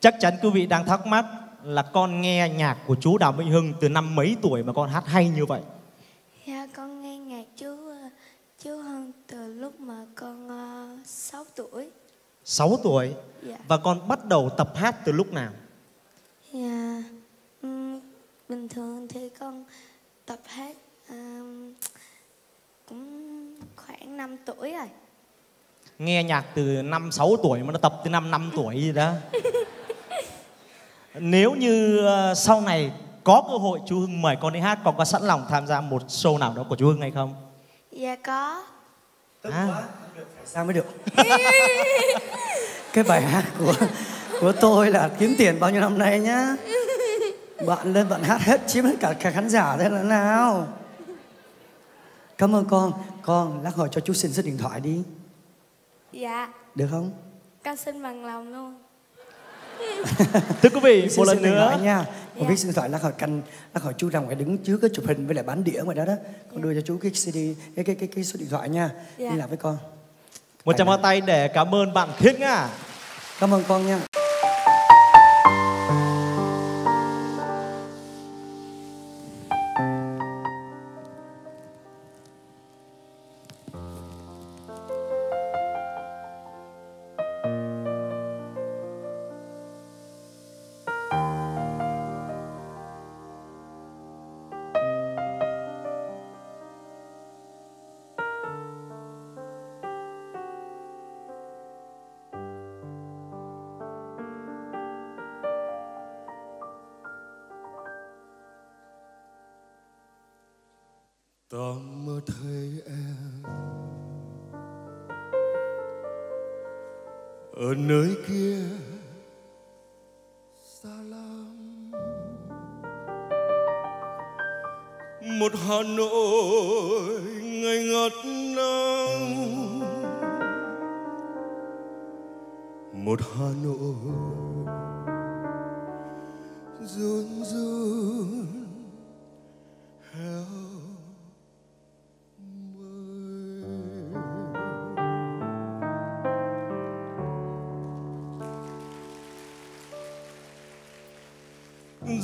Chắc chắn quý vị đang thắc mắc là con nghe nhạc của chú Đàm Vĩnh Hưng từ năm mấy tuổi mà con hát hay như vậy? Dạ, con nghe nhạc chú Hưng từ lúc mà con 6 tuổi. 6 tuổi? Dạ. Và con bắt đầu tập hát từ lúc nào? Dạ... Bình thường thì con tập hát cũng khoảng 5 tuổi rồi. Nghe nhạc từ 5-6 tuổi mà nó tập từ 5 tuổi gì đó. Nếu như sau này có cơ hội chú Hưng mời con đi hát, con có sẵn lòng tham gia một show nào đó của chú Hưng hay không? Dạ có. Tức quá, phải sao mới được. Cái bài hát của tôi là kiếm tiền bao nhiêu năm nay nhá. Bạn lên bạn hát hết, chiếm hết cả khán giả thế là nào. Cảm ơn con. Con lát hồi cho chú xin số điện thoại đi. Dạ. Được không? Con xin bằng lòng luôn. Thưa quý vị, một lần nữa nha. Một cái điện thoại lát hồi canh, lát hồi chú ra ngoài đứng trước cái chụp hình với lại bán đĩa ngoài đó đó. Con đưa cho chú cái CD, cái số điện thoại nha. Đi làm với con. Một tràng pháo tay để cảm ơn bạn Khiết nha. Cảm ơn con nha. Ta mơ thấy em ở nơi kia xa lắm, một Hà Nội ngày ngất nắng, một Hà Nội run run heo.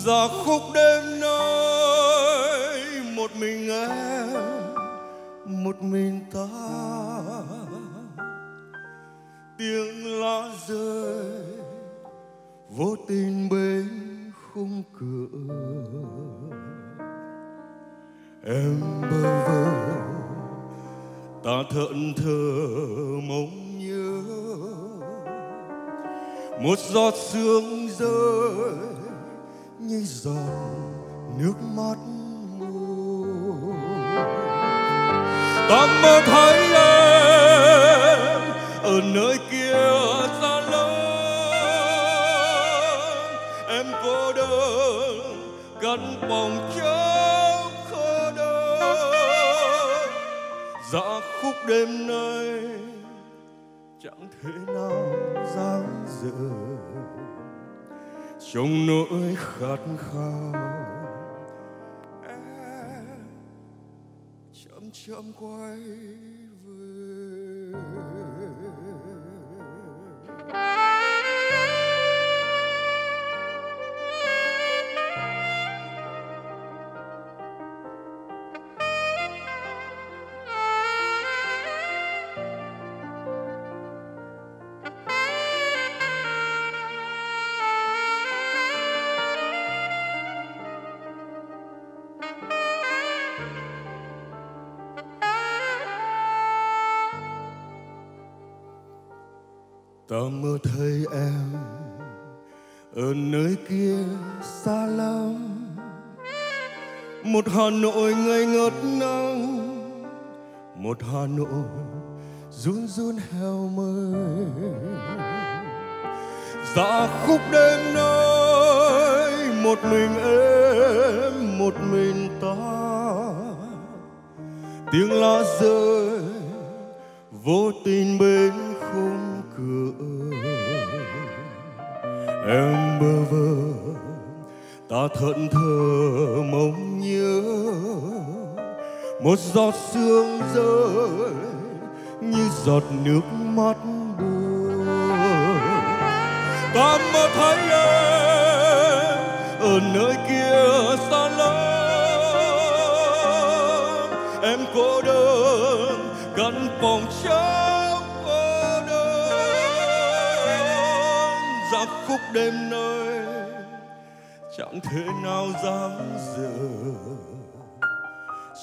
Giờ khúc đêm nơi một mình em, một mình ta, tiếng lá rơi vô tình bên khung cửa. Em bơ vơ ta thẫn thờ mong nhớ. Một giọt sương rơi như giọt nước mắt mùa. Ta mơ thấy em ở nơi kia xa lớn, em cô đơn căn phòng trống khô đơn. Dạ khúc đêm nay chẳng thể nào dáng dở trong nỗi khát khao. Em chậm chậm quay về. Ta mơ thấy em ở nơi kia xa lắm, một Hà Nội ngây ngất nắng, một Hà Nội run run heo mây. Dạ khúc đêm nơi một mình em, một mình ta, tiếng lá rơi vô tình bên khung. Em bơ vơ, ta thẫn thờ mong nhớ. Một giọt sương rơi như giọt nước mắt buồn. Ta mơ thấy em ở nơi kia xa lắm, em cô đơn căn phòng trống. Khúc đêm nơi chẳng thể nào dám dở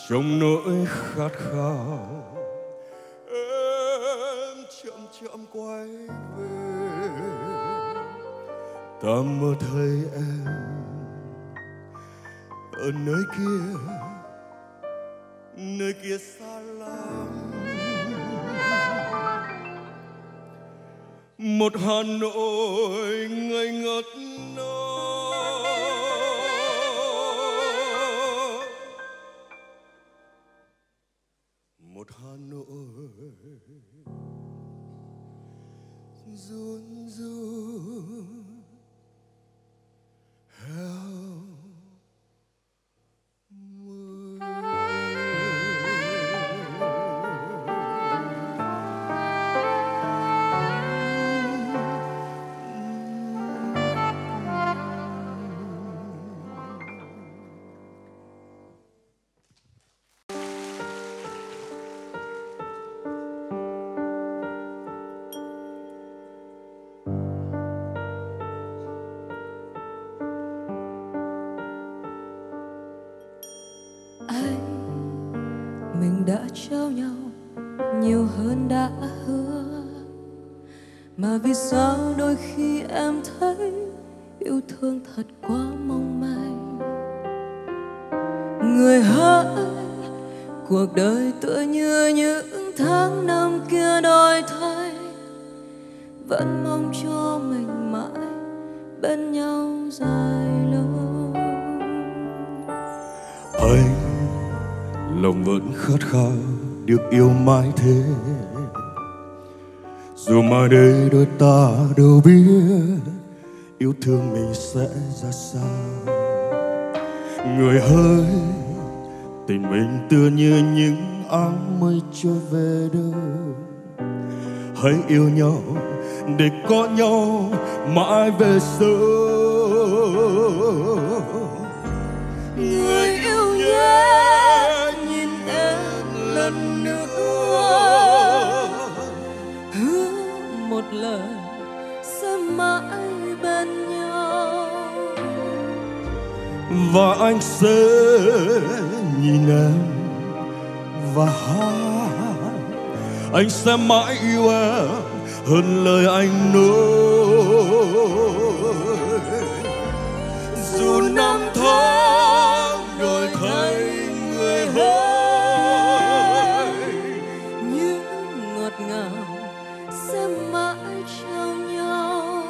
trong nỗi khát khao. Em chậm chậm quay về. Ta mơ thấy em ở nơi kia xa lắm, một Hà Nội ngây ngất nỗi, một Hà Nội run run heo mưa. Đã trao nhau nhiều hơn đã hứa, mà vì sao đôi khi em thấy yêu thương thật quá mong manh. Người hỡi, cuộc đời tựa như những tháng năm kia đổi thay, vẫn mong cho mình mãi bên nhau dài lâu. Anh lòng vẫn khát khao được yêu mãi thế, dù mà đây đôi ta đâu biết yêu thương mình sẽ ra sao. Người hỡi, tình mình tựa như những áng mây trôi về đâu. Hãy yêu nhau để có nhau mãi về sau. Người yêu nhé, hứa một lời sẽ mãi bên nhau, và anh sẽ nhìn em và hát anh sẽ mãi yêu em hơn lời anh nói. Dù năm tháng đổi thay người hỡi, những ngọt ngào sẽ mãi trao nhau.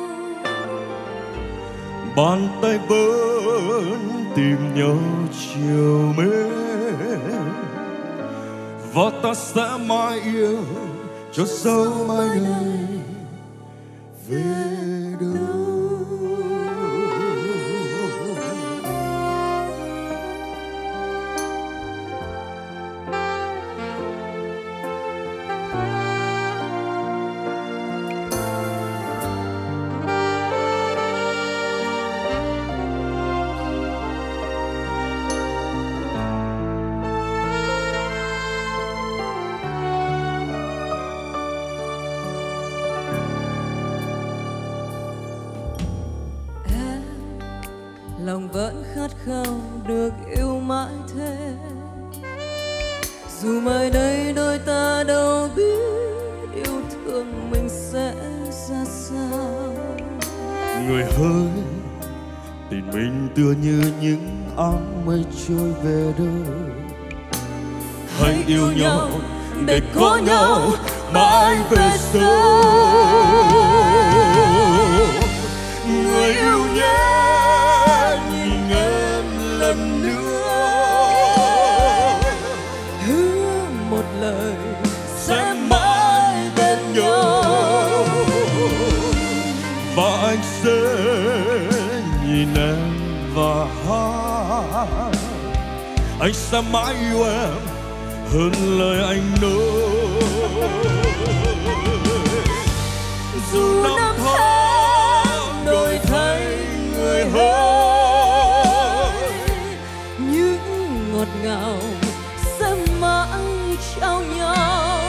Bàn tay vẫn tìm nhau chiều mến, và ta sẽ mãi yêu cho dấu mai này về đâu. Lòng vẫn khát khao được yêu mãi thế, dù mai đây đôi ta đâu biết yêu thương mình sẽ ra sao. Người hỡi, tình mình tựa như những áng mây trôi về đâu. Hãy yêu nhau để có nhau mãi về sau. Người yêu nhé, anh sẽ mãi yêu em hơn lời anh nói. Dù năm tháng đổi thay người hỡi, những ngọt ngào sẽ mãi trao nhau.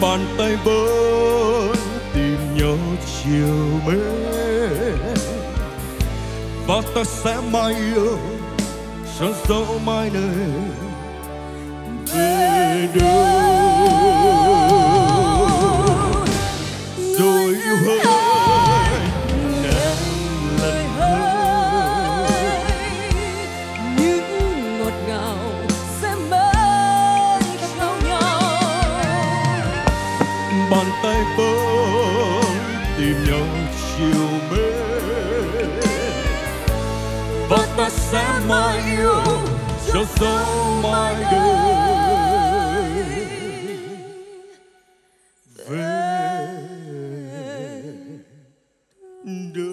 Bàn tay vẫn tìm nhau chiều mến, và ta sẽ mãi yêu cho dẫu mai nơi về đâu. Rồi yêu hỡi, em lời hỡi, những ngọt ngào sẽ mãi trao nhau. Bàn tay vơi tìm nhau chiều mến, và ta sẽ mãi yêu cho dấu mai đời về đâu.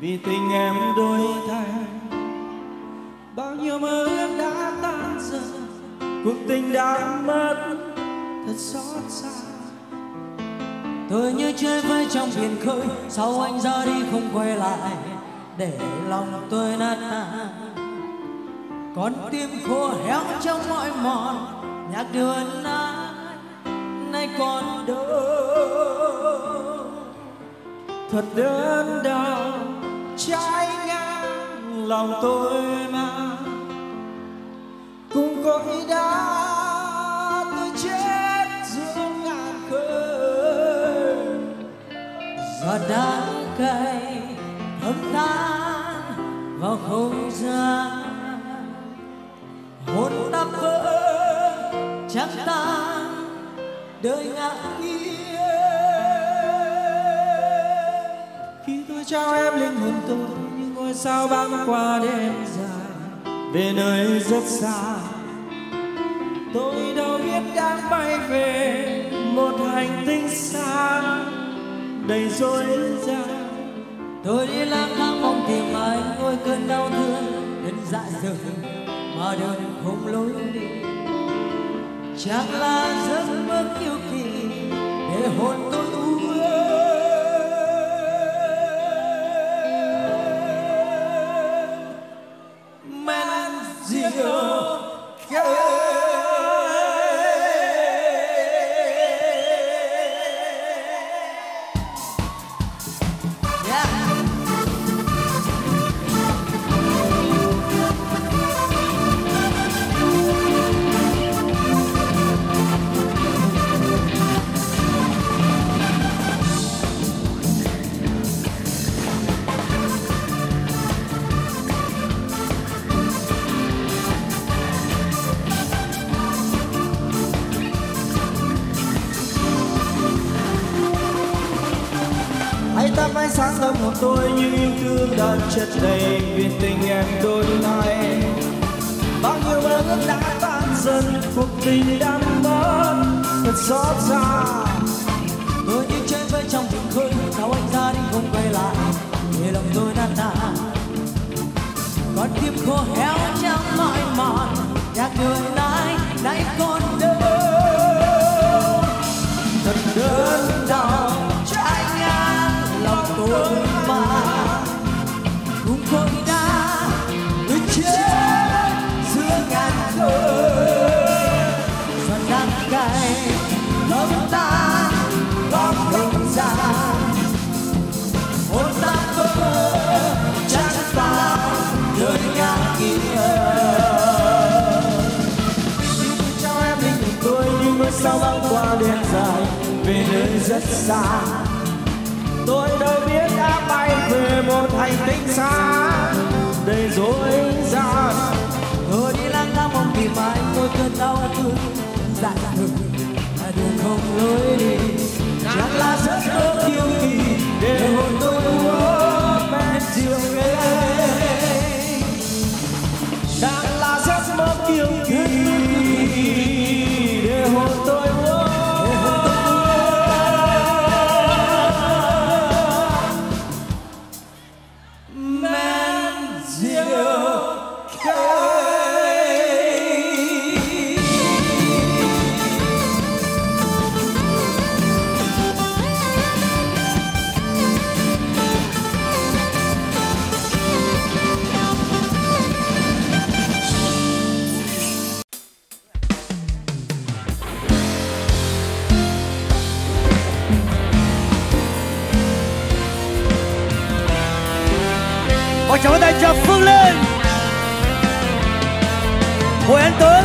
Vì tình em đôi thay, bao nhiêu mơ ước đã tan giờ, cuộc tình đã mất thật xót xa. Tôi như chơi vơi trong biển khơi, sau anh ra đi không quay lại, để lòng tôi nát tan. Con tim khô héo trong mọi mòn, nhạc đưa nát nay còn đâu. Thật đớn đau, trái ngang lòng tôi mà cũng có khi đã tôi chết giữa ngàn khơi. Giọt đắng cay thấm tan vào không gian, hồn đã vỡ trắng tan đời ngạc nhiên. Trao em linh hồn tôi như ngôi sao băng qua đêm dài về nơi rất xa. Tôi đâu biết đang bay về một hành tinh xa đầy rộn ràng. Tôi đi lang thang mong tìm ai ngôi cơn đau thương đến dạ dày mà đường không lối đi. Chắc là giấc mơ kiêu kỳ để hồn tôi u mê men rượu khê. Sáng tâm hồn tôi như yêu thương đã chất đầy vì tình em đôi tay. Bao nhiêu mơ ước đã tan dần, cuộc tình đã mất thật xót xa. Tôi như chơi với trong tình khơi, sao anh ra đi không quay lại, để lòng tôi nát tan. Con tim khô héo trong mỏi mòn, nhạc người nái nãy con đơn thật đơn đau. Sao băng qua đêm dài về nơi rất xa, tôi đâu biết đã bay về một hành tinh xa đầy rối gian. Tôi đi lang thang mong tìm ai ngôi cơn đau thương dại dột mà đường không lối đi. Chắc là giấc mơ kiêu kỳ để hồn tôi uống men rượu ghê. Chắc là giấc mơ kiêu kỳ. Chào tay cho Phương Linh, Hồ Anh Tuấn.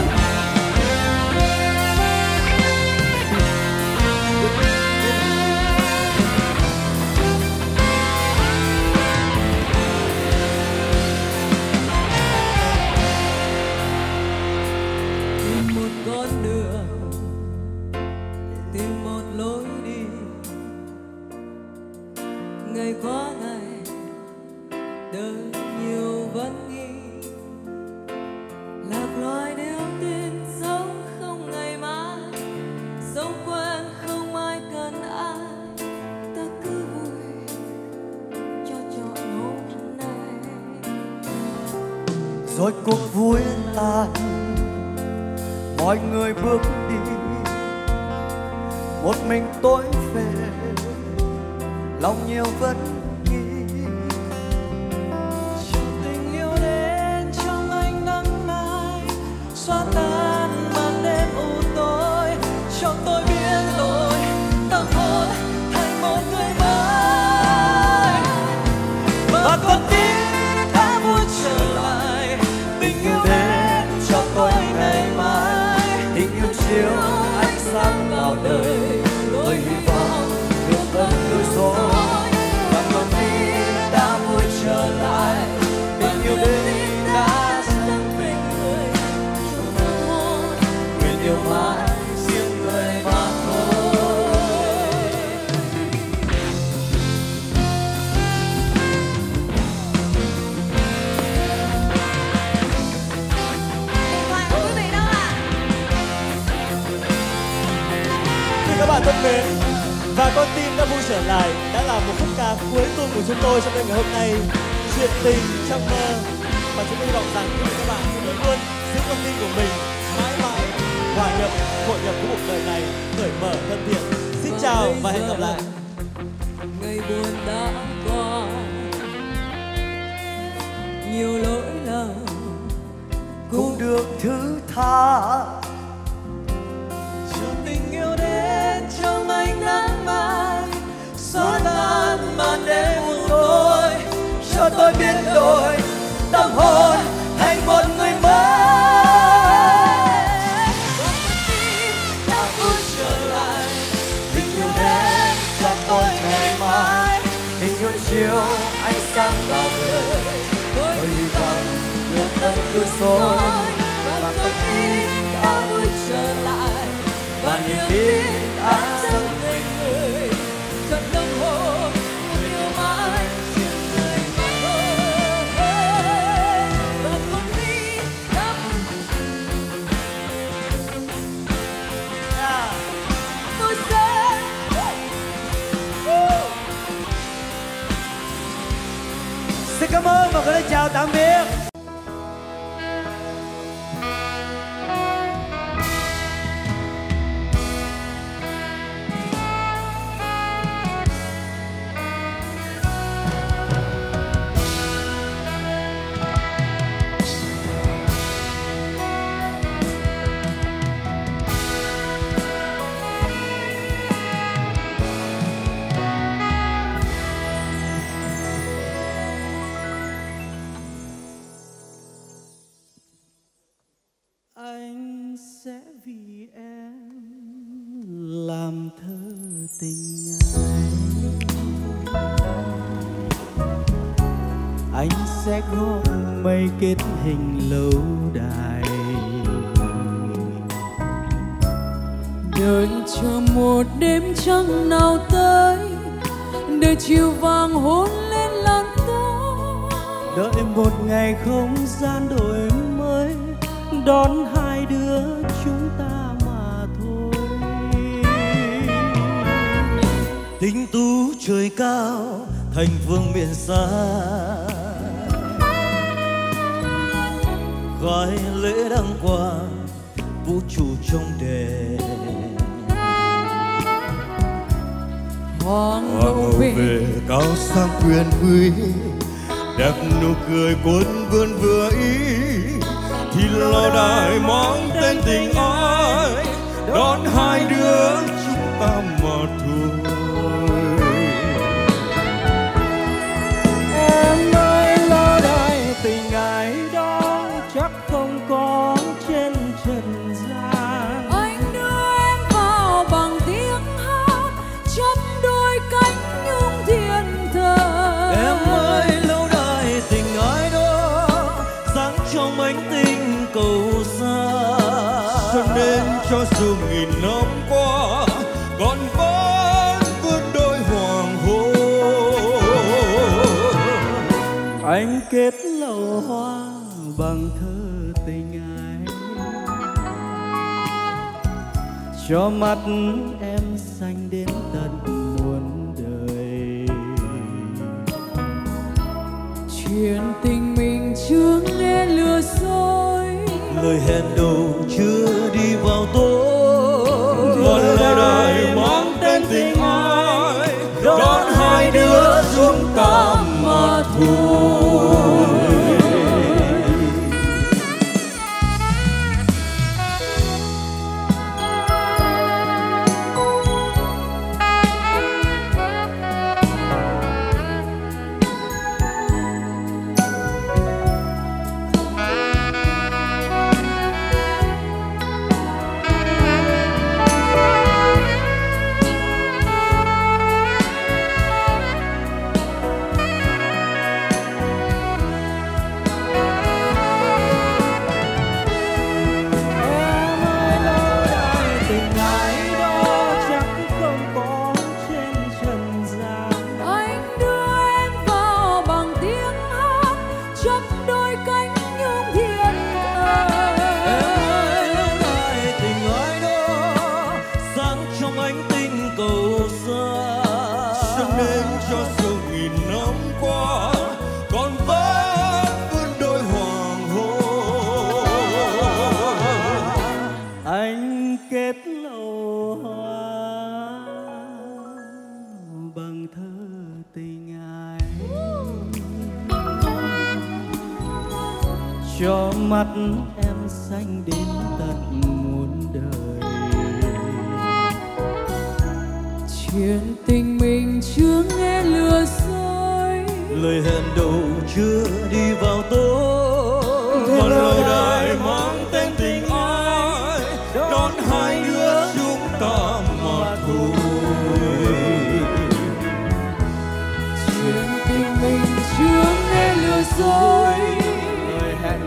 Tìm một con đường, tìm một lối đi, ngày qua ngày đời nhiều vấn nghi, lạc loài đeo tin sống không ngày mai, sống quên không ai cần ai, ta cứ vui cho trọn hôm nay. Rồi cuộc vui tan, mọi người bước đi, một mình tôi về, lòng nhiều vấn. Các bạn thân mến, Và con tim đã vui trở lại đã là một khúc ca cuối cùng của chúng tôi trong đêm ngày hôm nay. Chuyện tình trong mơ. Và chúng tôi hy vọng rằng các bạn sẽ luôn luôn giữ con tim của mình mãi mãi hòa nhập, hội nhập với cuộc đời này cởi mở thân thiện. Xin chào và hẹn gặp lại. Ngày buồn đã qua, nhiều lỗi lầm cũng được thứ tha. Cho tình yêu đến trong ánh nắng mai, xóa tan màn đêm buồn tôi, cho tôi biết đổi tâm hồn thành một người mới. Con tim đã vui trở lại, tình yêu đến cho tôi ngày mai, tình yêu chiều ánh sáng vào đời. Tôi hy vọng được tất cứ rồi, và con tim đã vui trở lại, và niềm tin đã dâng lên người giọt đồng hồ một yêu mãi trên đời tôi. Và con tim đã tôi sẽ xin cảm ơn và gửi lời chào tạm biệt. Kết hình lâu đài đợi chờ một đêm trăng nào tới, đợi chiều vàng hôn lên làn tóc, đợi một ngày không gian đổi mới đón hai đứa chúng ta mà thôi. Tình tú trời cao thành phương miền xa, gái lễ đăng qua vũ trụ trong đèn, hoa hậu về cao sang quyền quý, đẹp nụ cười cuốn vươn vừa ý, thì lâu đài mong tên tình ai đón hai đứa chúng ta mà thôi. Em ơi lâu đài tình ai đó chắc không có trên trần gian. Anh đưa em vào bằng tiếng hát chắp đôi cánh nhung thiên thần. Em ơi lâu đài tình ai đó sáng trong ánh tinh cầu xa, cho nên cho dù nghìn năm qua còn vẫn vượt đôi hoàng hôn. Anh kết lầu hoa bằng thơ tình ai, cho mắt em xanh đến tận muôn đời. Chuyện tình mình chưa nghe lừa dối, lời hẹn đầu chưa đi vào tối, còn lâu đài mong tên tình ai đón hai đứa chúng ta mà thôi. cho mắt em xanh đến tận muôn đời. Chuyện tình mình chưa nghe lừa dối, lời hẹn đầu chưa đi vào tối, còn lâu đài mang tên tình ai đón hai đứa chúng ta mà thôi. Chuyện tình mình chưa nghe lừa dối,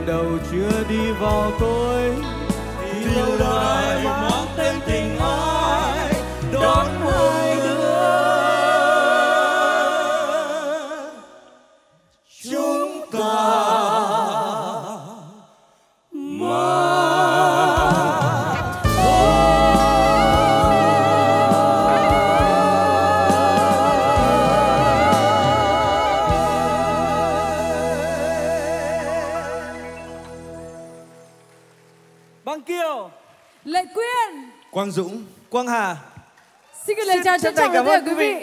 đầu chưa đi vào tôi, yêu đời mang tên tình ai đón hai đứa chúng ta mà Lệ Quyên, Quang Dũng, Quang Hà. Xin gửi lời chào trân trọng đến quý vị.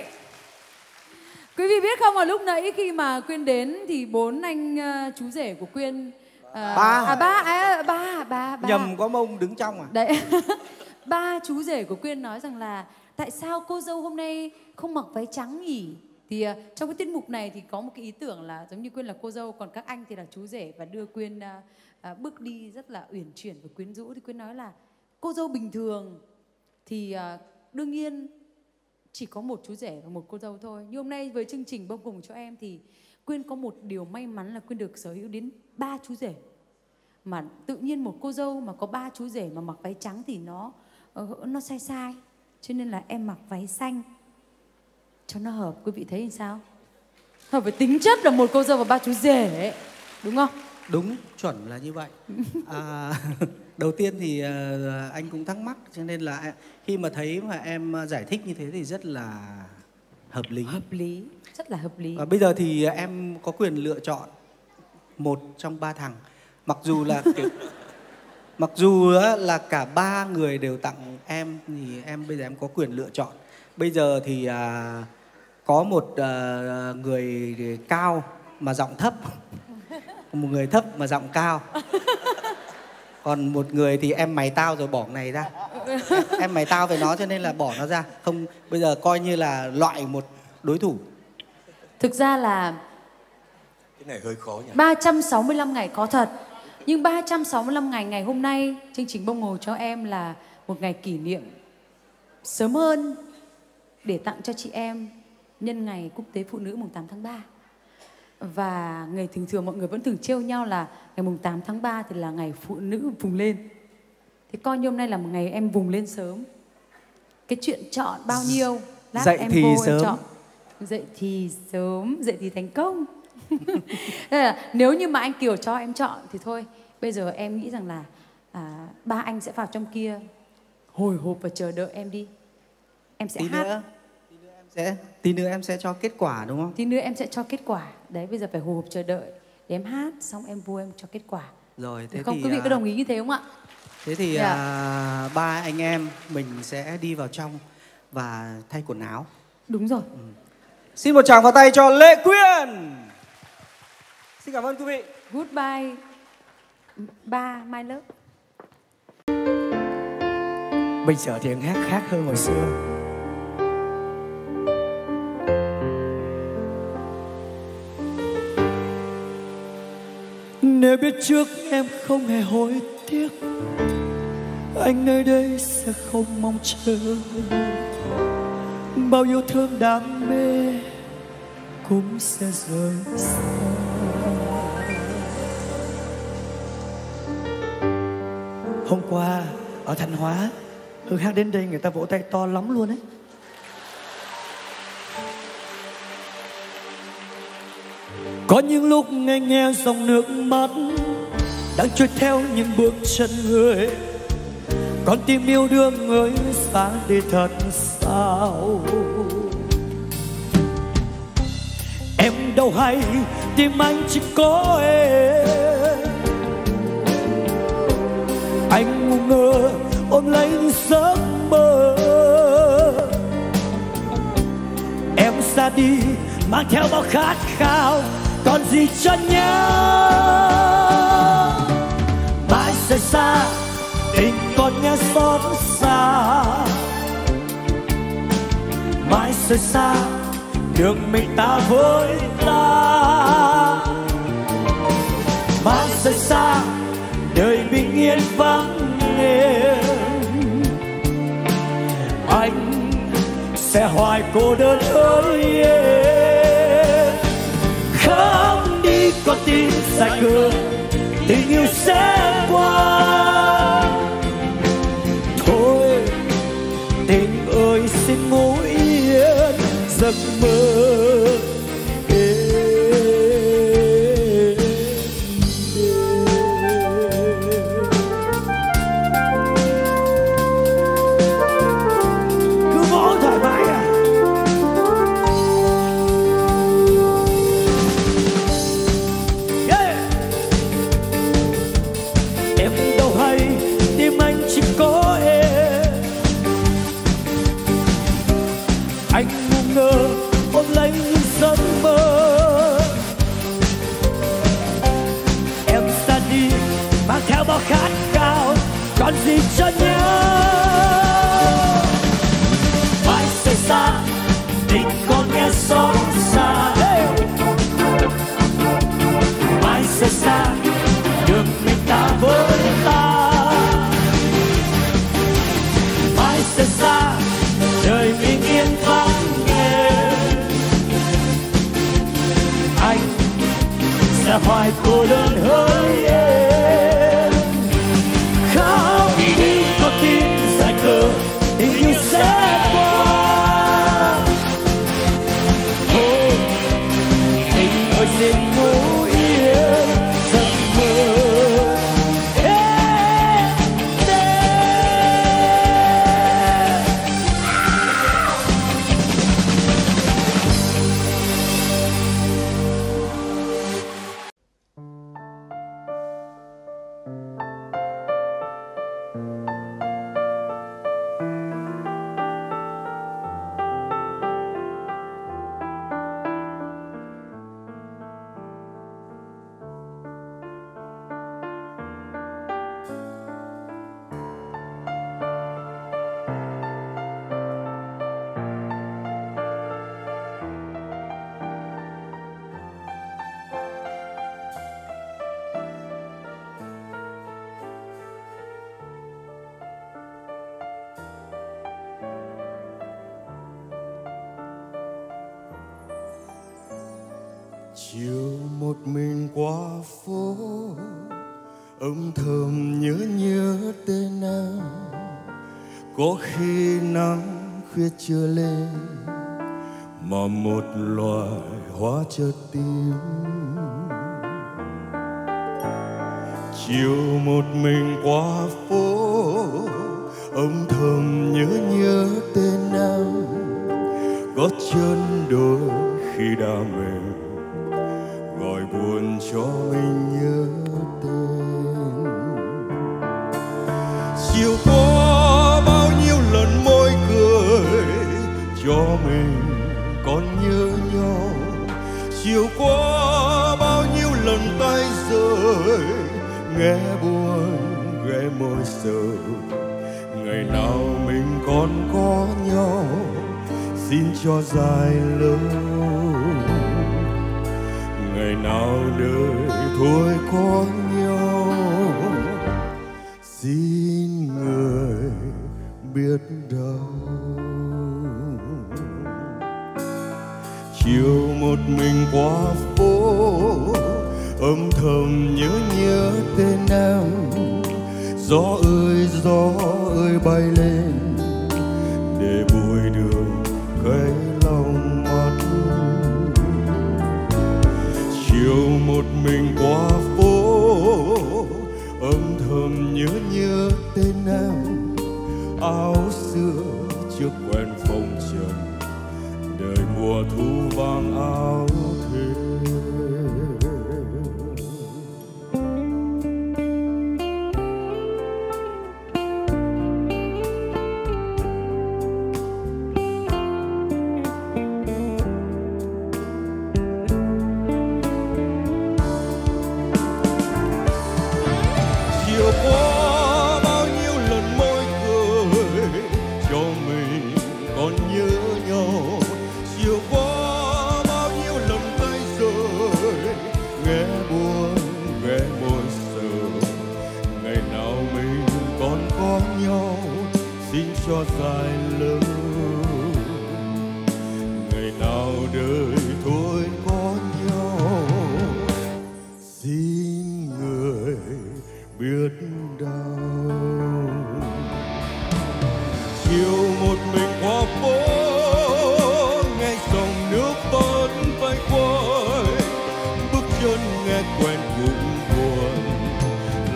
Quý vị biết không, ở lúc nãy khi mà Quyên đến thì bốn anh chú rể của Quyên ba nhầm có mông đứng trong à? Đấy. Ba chú rể của Quyên nói rằng là tại sao cô dâu hôm nay không mặc váy trắng nhỉ? Thì trong cái tiết mục này thì có một cái ý tưởng là giống như Quyên là cô dâu, còn các anh thì là chú rể và đưa Quyên bước đi rất là uyển chuyển và quyến rũ. Thì Quyên nói là cô dâu bình thường thì đương nhiên chỉ có một chú rể và một cô dâu thôi. Nhưng hôm nay với chương trình Bông Cùng Cho Em thì Quyên có một điều may mắn là Quyên được sở hữu đến ba chú rể. Mà tự nhiên một cô dâu mà có ba chú rể mà mặc váy trắng thì nó sai sai. Cho nên là em mặc váy xanh cho nó hợp. Quý vị thấy như sao? Hợp với tính chất là một cô dâu và ba chú rể ấy. Đúng không? Đúng, chuẩn là như vậy. Đầu tiên thì anh cũng thắc mắc, cho nên là khi mà thấy mà em giải thích như thế thì rất là hợp lý. Hợp lý, rất là hợp lý. Và bây giờ thì em có quyền lựa chọn một trong ba thằng. Mặc dù là mặc dù là cả ba người đều tặng em thì bây giờ em có quyền lựa chọn. Bây giờ thì có một người cao mà giọng thấp, một người thấp mà giọng cao. Còn một người thì em mày tao rồi bỏ này ra. Em mày tao về nó cho nên là bỏ nó ra. Không, bây giờ coi như là loại một đối thủ. Thực ra là cái này hơi khó nhỉ. 365 ngày có thật. Nhưng 365 ngày ngày hôm nay chương trình Bông Ngồi Cho Em là một ngày kỷ niệm sớm hơn để tặng cho chị em nhân ngày Quốc tế Phụ nữ mùng 8 tháng 3. Và ngày thường thường mọi người vẫn thường trêu nhau là ngày mùng 8 tháng 3 thì là ngày phụ nữ vùng lên. Thế coi như hôm nay là một ngày em vùng lên sớm. Cái chuyện chọn bao nhiêu, lát em vô em chọn. Dậy thì sớm, dậy thì thành công. Nếu như mà anh Kiều cho em chọn thì thôi, bây giờ em nghĩ rằng là ba anh sẽ vào trong kia hồi hộp và chờ đợi em đi. Em sẽ hát. Tí nữa em sẽ cho kết quả đúng không? Tí nữa em sẽ cho kết quả. Đấy, bây giờ phải hồi hộp chờ đợi để em hát, xong em vô em cho kết quả. Rồi, thế không, thì quý vị có đồng ý như thế không ạ? Thế thì ba anh em mình sẽ đi vào trong và thay quần áo. Đúng rồi. Xin một tràng vào tay cho Lệ Quyên. Xin cảm ơn quý vị. Goodbye ba, my love. Bây giờ thì em hát khác hơn hồi xưa. Nếu biết trước em không hề hối tiếc, anh nơi đây sẽ không mong chờ. Bao yêu thương đam mê cũng sẽ rời xa. Hôm qua ở Thanh Hóa, Hương hát đến đây người ta vỗ tay to lắm luôn ấy. Có những lúc nghe dòng nước mắt đang trôi theo những bước chân người. Con tim yêu đương người xa đi thật sao? Em đâu hay tim anh chỉ có em. Anh ngu ngơ ôm lấy những giấc mơ. Em ra đi mang theo bao khát khao còn gì cho nhau. tình còn nghe xót xa, mãi rời xa đường mình ta với ta, mãi rời xa đời bình yên vắng nghiêng. Anh sẽ hoài cô đơn ơi em, không đi con tim dài cường, tình yêu sẽ qua. Thôi tình ơi xin ngủ yên giấc mơ. Khát cao còn gì cho nhau, mãi rời xa tình còn nghe xót xa, mãi rời xa đường mình ta với ta, mãi rời xa đời bình yên vắng em. Anh sẽ hoài cô đơn hỡi em. Đi con tim dài cờ, tình yêu sẽ qua. Thôi tình ơi xin ngủ yên giấc mơ. Chưa lên mà một loài hoa chợt tím, chiều một mình qua phố âm thầm nhớ tên em, gót chân đôi khi đã mềm gọi buồn cho mình nhớ tên. Chiều qua bao nhiêu lần môi cười cho mình còn nhớ nhau, chiều qua bao nhiêu lần tay rơi nghe buồn ghé môi sầu. Ngày nào mình còn có nhau xin cho dài lâu, ngày nào đời thôi có nhau xin người biết đâu. Chiều một mình qua phố âm thầm nhớ tên em, gió ơi bay lên để bụi đường cây lòng mắt. Chiều một mình qua phố âm thầm nhớ tên em, áo xưa chưa quen phong trần đời mùa thu vàng áo thề. cho dài lâu. Ngày nào đời thôi có nhau, xin người biết đau. Chiều một mình qua phố, nghe dòng nước vẫn vây quay, bước chân nghe quen cũng buồn.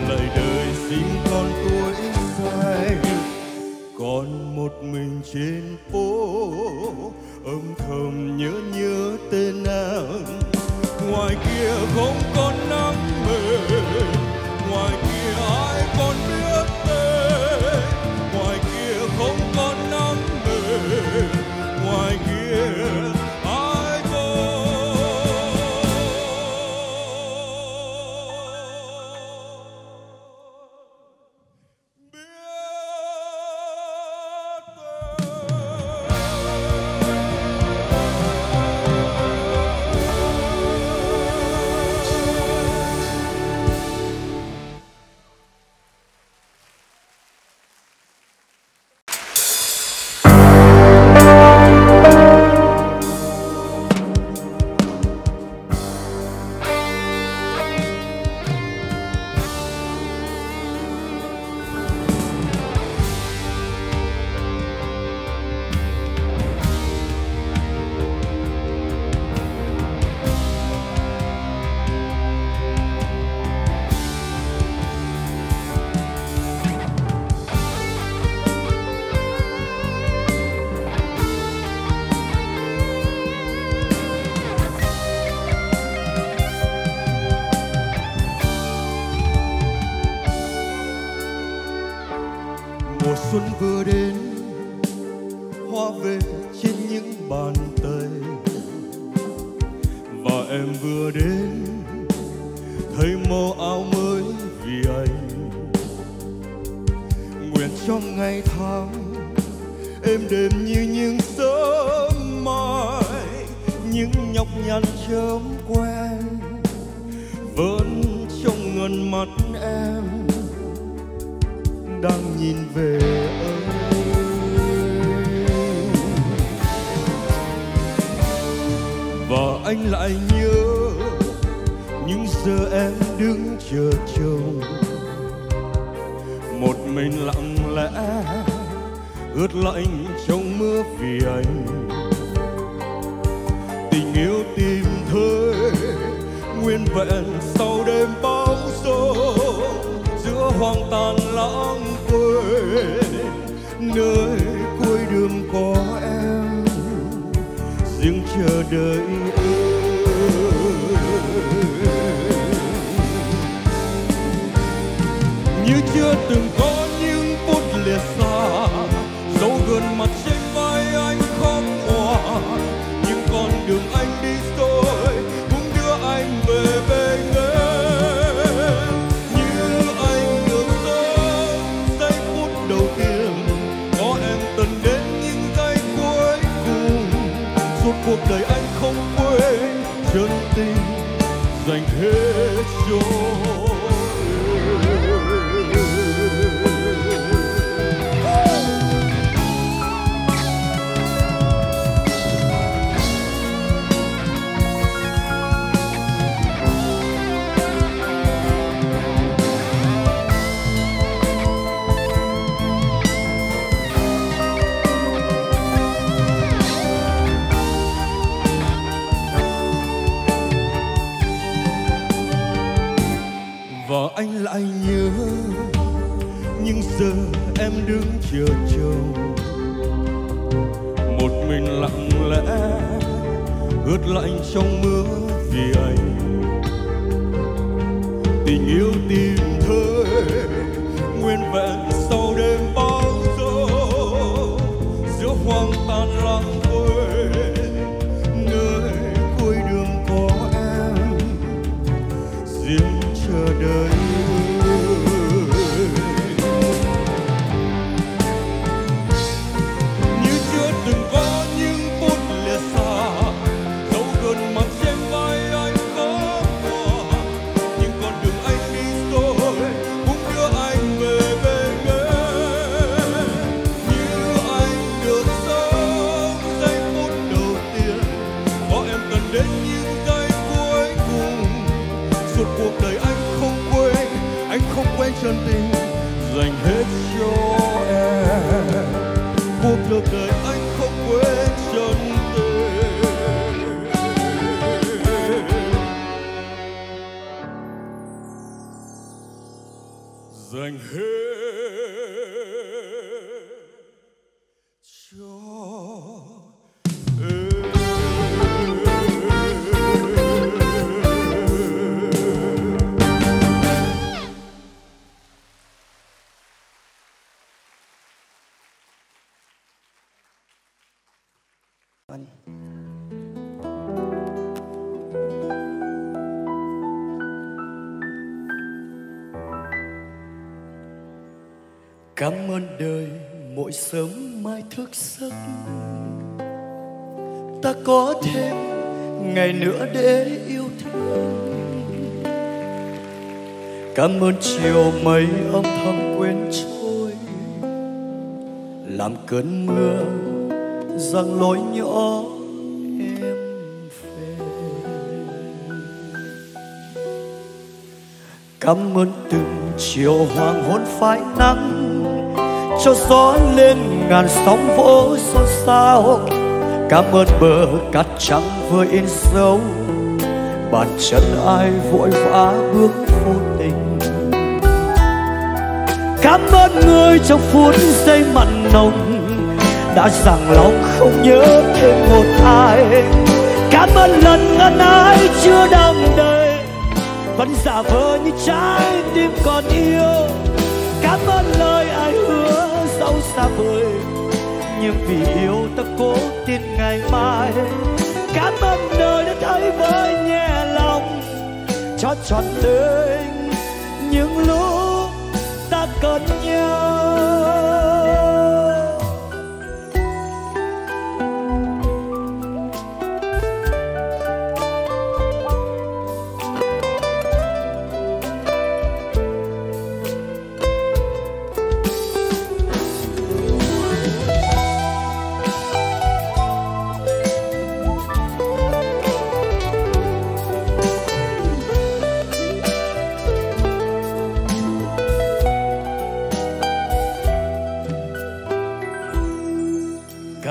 Lời đời xin con tuổi dài, còn một mình trên phố, âm thầm nhớ tên nàng. Ngoài kia không còn nắng mê, ngoài kia ai còn biết tên. Ngoài kia không còn nắng mê, ngoài kia ai còn biết tên. Hãy subscribe chân tình dành hết cho em. Cuộc đời đời anh không quên chân tình. Dành hết cho cảm ơn đời mỗi sớm mai thức giấc ta có thêm ngày nữa để yêu thương. Cảm ơn chiều mây âm thầm quên trôi làm cơn mưa giăng lối nhỏ em về. Cảm ơn từng chiều hoàng hôn phai nắng cho gió lên ngàn sóng vỗ xôn xao. Cảm ơn bờ cát trắng vừa in dấu bàn chân ai vội vã bước vô tình. Cảm ơn người trong phút giây mặn nồng đã rằng lòng không nhớ thêm một ai. Cảm ơn lần ngân ái chưa đong đầy vẫn giả vờ như trái tim còn yêu. Cảm ơn lời ai hứa dẫu xa vời nhưng vì yêu ta cố tin ngày mai. Cảm ơn đời đã thấy với nhẹ lòng cho trọn tình những lúc ta cần nhau.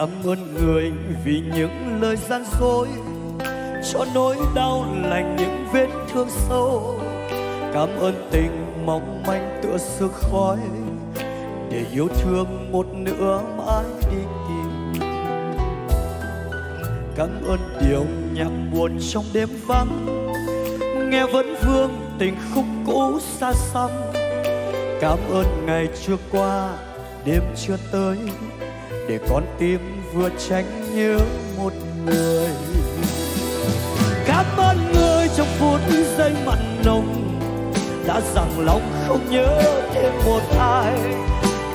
Cảm ơn người vì những lời gian dối cho nỗi đau lành những vết thương sâu. Cảm ơn tình mong manh tựa sương khói để yêu thương một nửa mãi đi tìm. Cảm ơn điều nhạc buồn trong đêm vắng nghe vẫn vương tình khúc cũ xa xăm. Cảm ơn ngày chưa qua đêm chưa tới để con tim vừa tránh nhớ một người. Cảm ơn người trong phút giây mặn nồng đã rằng lòng không nhớ thêm một ai.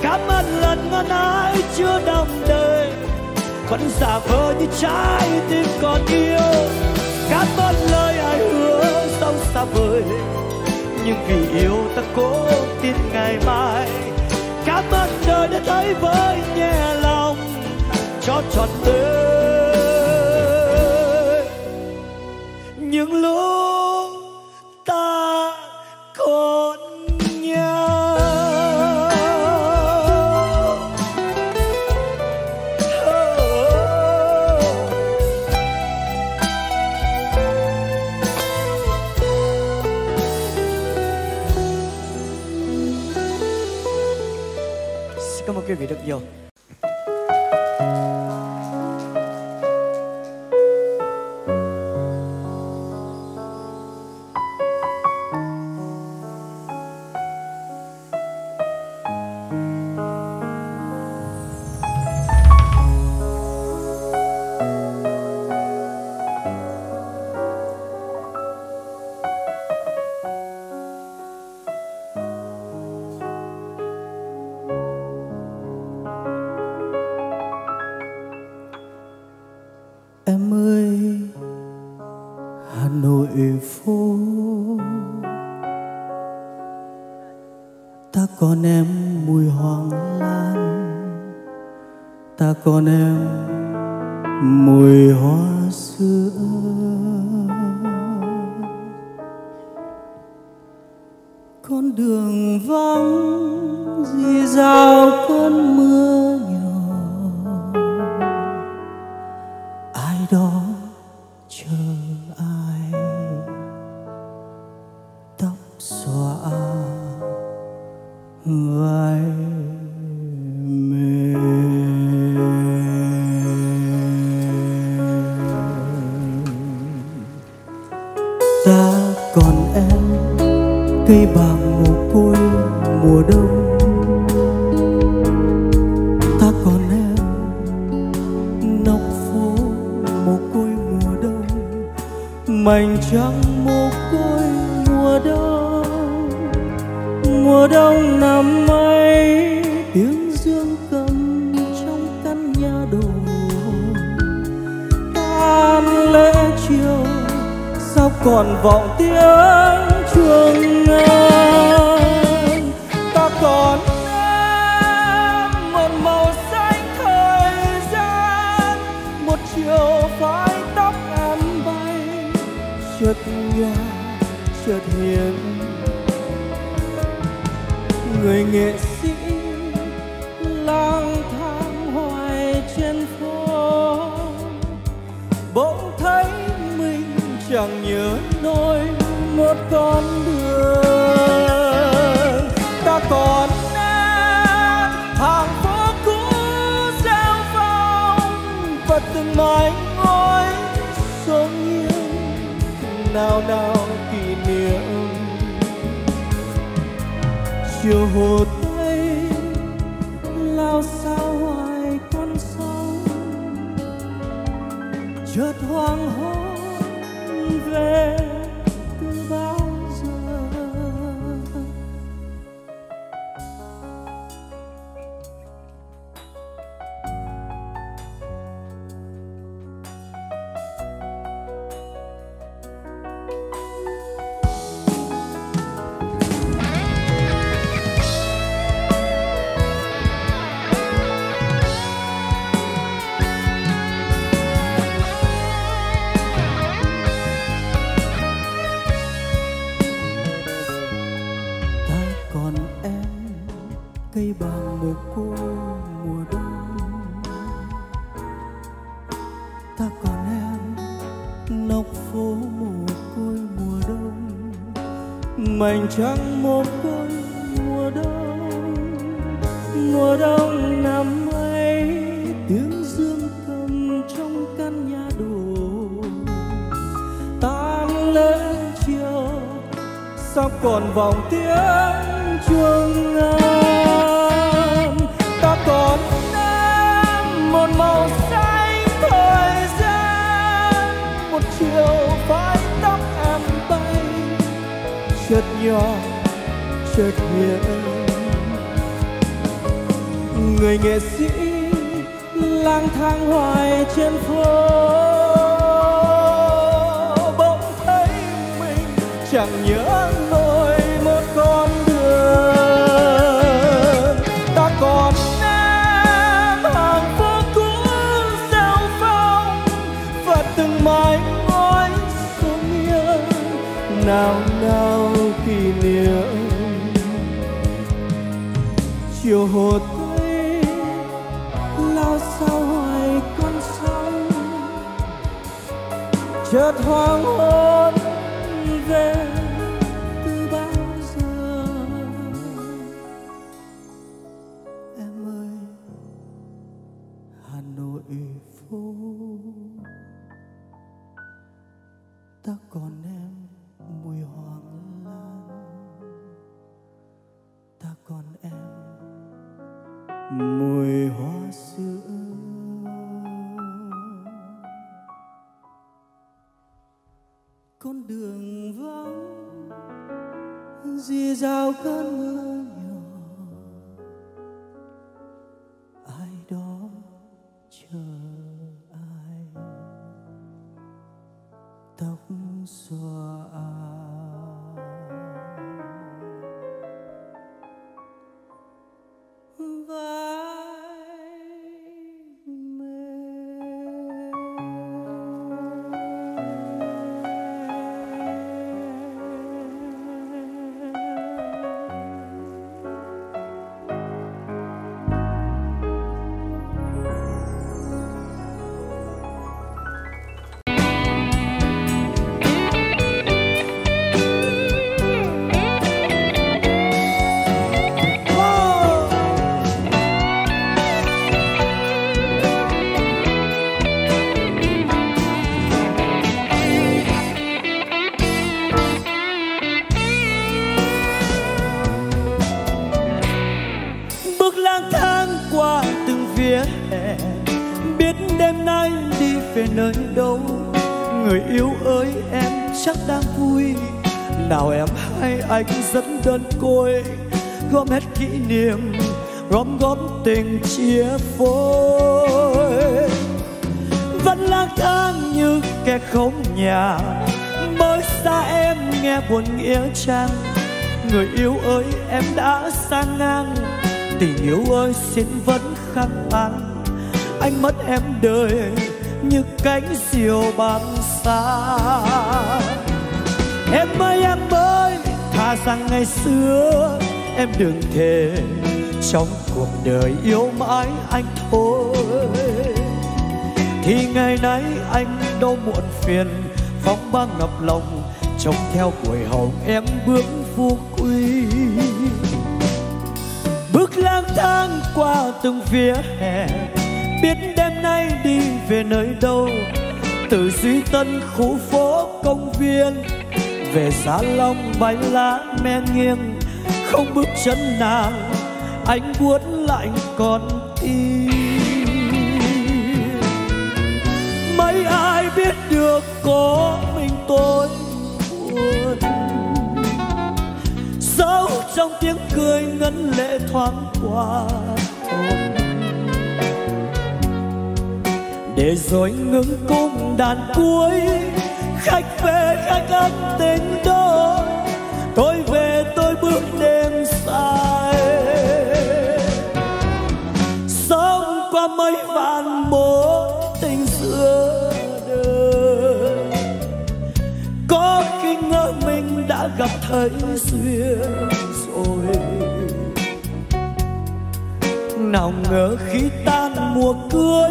Cảm ơn lần ngân ái chưa đong đầy vẫn giả vờ như trái tim còn yêu. Cảm ơn lời ai hứa dẫu xa vời nhưng vì yêu ta cố tin ngày mai. Cảm ơn đời đã thấy với nhẹ lòng cho trọn đời những lúc ta còn nhau. Xin cảm ơn quý vị rất nhiều. Còn em mùi hoàng lan, ta còn em mùi hoa sữa. con đường vắng rì rào cơn mưa nhỏ, ai đó chờ ai tóc xõa vai cây bàng mồ côi mùa đông. Ta còn em nóc phố mồ côi mùa đông, mảnh trắng mồ côi mùa đông. Mùa đông năm ấy tiếng dương cầm trong căn nhà đổ, tan lễ chiều sao còn vọng tiếng chuông ngang. Ta còn em một màu xanh thời gian, một chiều phai tóc em bay, chợt nhòa chợt hiền. Người nghệ sĩ lang thang hoài trên phố, bỗng thấy mình chẳng nhớ nổi một con đường. Ta còn em hàng phố cũ rêu phong, và từng mái ngói xô nghiêng nao nao kỷ niệm. Chiều Hồ Tây lao sao hoài con sông, chợt hoang hôn về mảnh trắng một côi mùa đông. Mùa đông năm ấy tiếng dương cầm trong căn nhà đổ, tan lễ chiều sao còn vọng tiếng chuông ngang. Ta còn em một màu xanh thời gian, một chiều phai tóc em bay, chợt nhỏ chợt hiền. Người nghệ sĩ lang thang hoài trên phố, bỗng thấy mình chẳng nhớ nổi một con đường. Ta còn em hàng phố cũ rêu phong, và từng mái ngói xô nghiêng nào nào kỷ niệm. Chiều Hồ Tây lao sao hoài con sông, chợt hoang hôn về từ bao giờ. Em ơi Hà Nội phố, ta còn em mùi hoàng lan, ta còn em mùi hoa sữa. Con đường vắng rì rào cơn mưa nhỏ, ai đó chờ ai tóc xõa. biết đêm nay đi về nơi đâu. Người yêu ơi em chắc đang vui. Nào em hay anh dẫn đơn côi. Gom hết kỷ niệm, gom góp tình chia phôi. Vẫn lang thang như kẻ không nhà. Mới xa em nghe buồn nghĩa trang. Người yêu ơi em đã sang ngang. Tình yêu ơi xin vẫn khăng ăn. Anh mất em đời như cánh diều bám xa. Em ơi, thà rằng ngày xưa em đừng thề trong cuộc đời yêu mãi anh thôi. Thì ngày nay anh đâu muộn phiền, phóng băng ngập lòng trông theo buổi hồng em bước vô quy. Bước lang thang qua từng vỉa hè, biết đêm nay đi về nơi đâu. Từ Duy Tân khu phố công viên về Giá Long bãi lá men nghiêng. Không bước chân nàng anh muốn lạnh con tim. Mấy ai biết được có mình tôi buồn dẫu trong tiếng cười ngân lệ thoáng qua. Để rồi ngừng cung đàn cuối, khách về khách ấm tình đó. Tôi về tôi bước đêm dài, sống qua mấy vạn mối tình giữa đời. Có khi ngỡ mình đã gặp thấy duyên rồi, nào ngờ khi tan mùa cưới,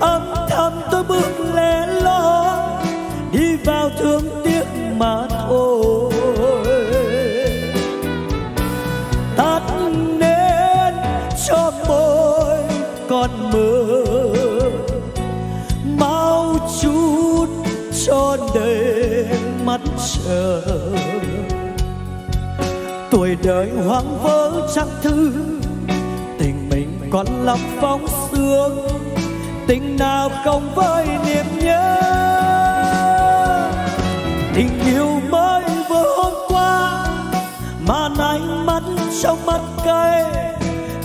âm thầm tôi bước lẻ loi đi vào thương tiếc mà thôi. Tắt nến cho môi còn mơ, mau chút cho đầy mắt chờ. Tuổi đời hoang vỡ chắc thứ, tình mình còn lắm phóng sương. Tình nào không với niềm nhớ, tình yêu mới vừa hôm qua mà ánh mắt trong mắt cay.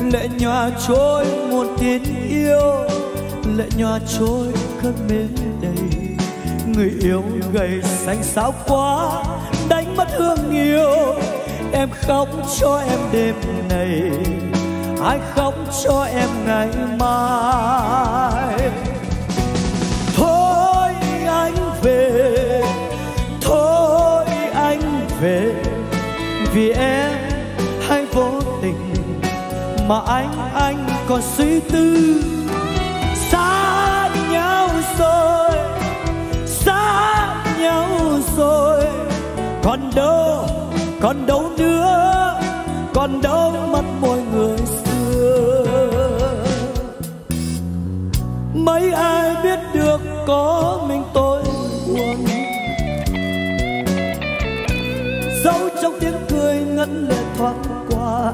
Lệ nhòa trôi muôn tiếng yêu, lệ nhòa trôi cơn mê đầy. Người yêu gầy xanh xao quá, đánh mất hương yêu. Em khóc cho em đêm này, ai khóc cho em ngày mai. Thôi anh về, thôi anh về, vì em hay vô tình mà anh còn suy tư. Xa nhau rồi, xa nhau rồi, còn đâu nữa, còn đâu mất mọi người. Mấy ai biết được có mình tôi buồn, dẫu trong tiếng cười ngân lệ thoáng qua.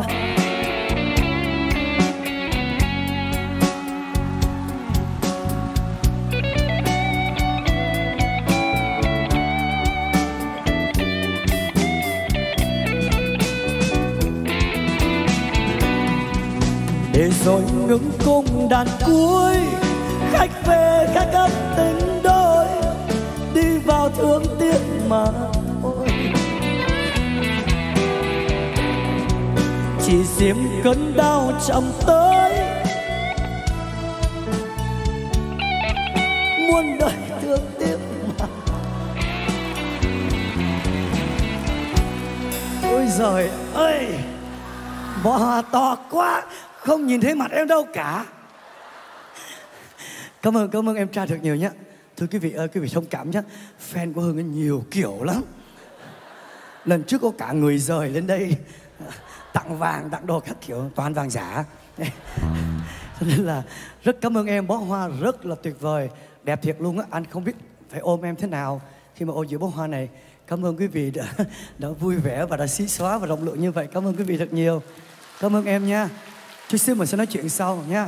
Để rồi ngừng cung đàn cuối, khách về khách ấm tình đôi. Đi vào thương tiếc mà thôi, chỉ diêm cơn đau chậm tới. Muôn đời thương tiếc mà. Ôi giời ơi, bò to quá, không nhìn thấy mặt em đâu cả. Cảm ơn em trai thật nhiều nhé. Thưa quý vị ơi, quý vị thông cảm nhé. Fan của Hương nhiều kiểu lắm. Lần trước có cả người rời lên đây tặng vàng, tặng đồ các kiểu, toàn vàng giả. Cho nên là rất cảm ơn em, bó hoa rất là tuyệt vời, đẹp thiệt luôn á. Anh không biết phải ôm em thế nào khi mà ôm giữ bó hoa này. Cảm ơn quý vị đã vui vẻ và đã xí xóa và rộng lượng như vậy. Cảm ơn quý vị thật nhiều. Cảm ơn em nha. Chút xíu mình sẽ nói chuyện sau nha.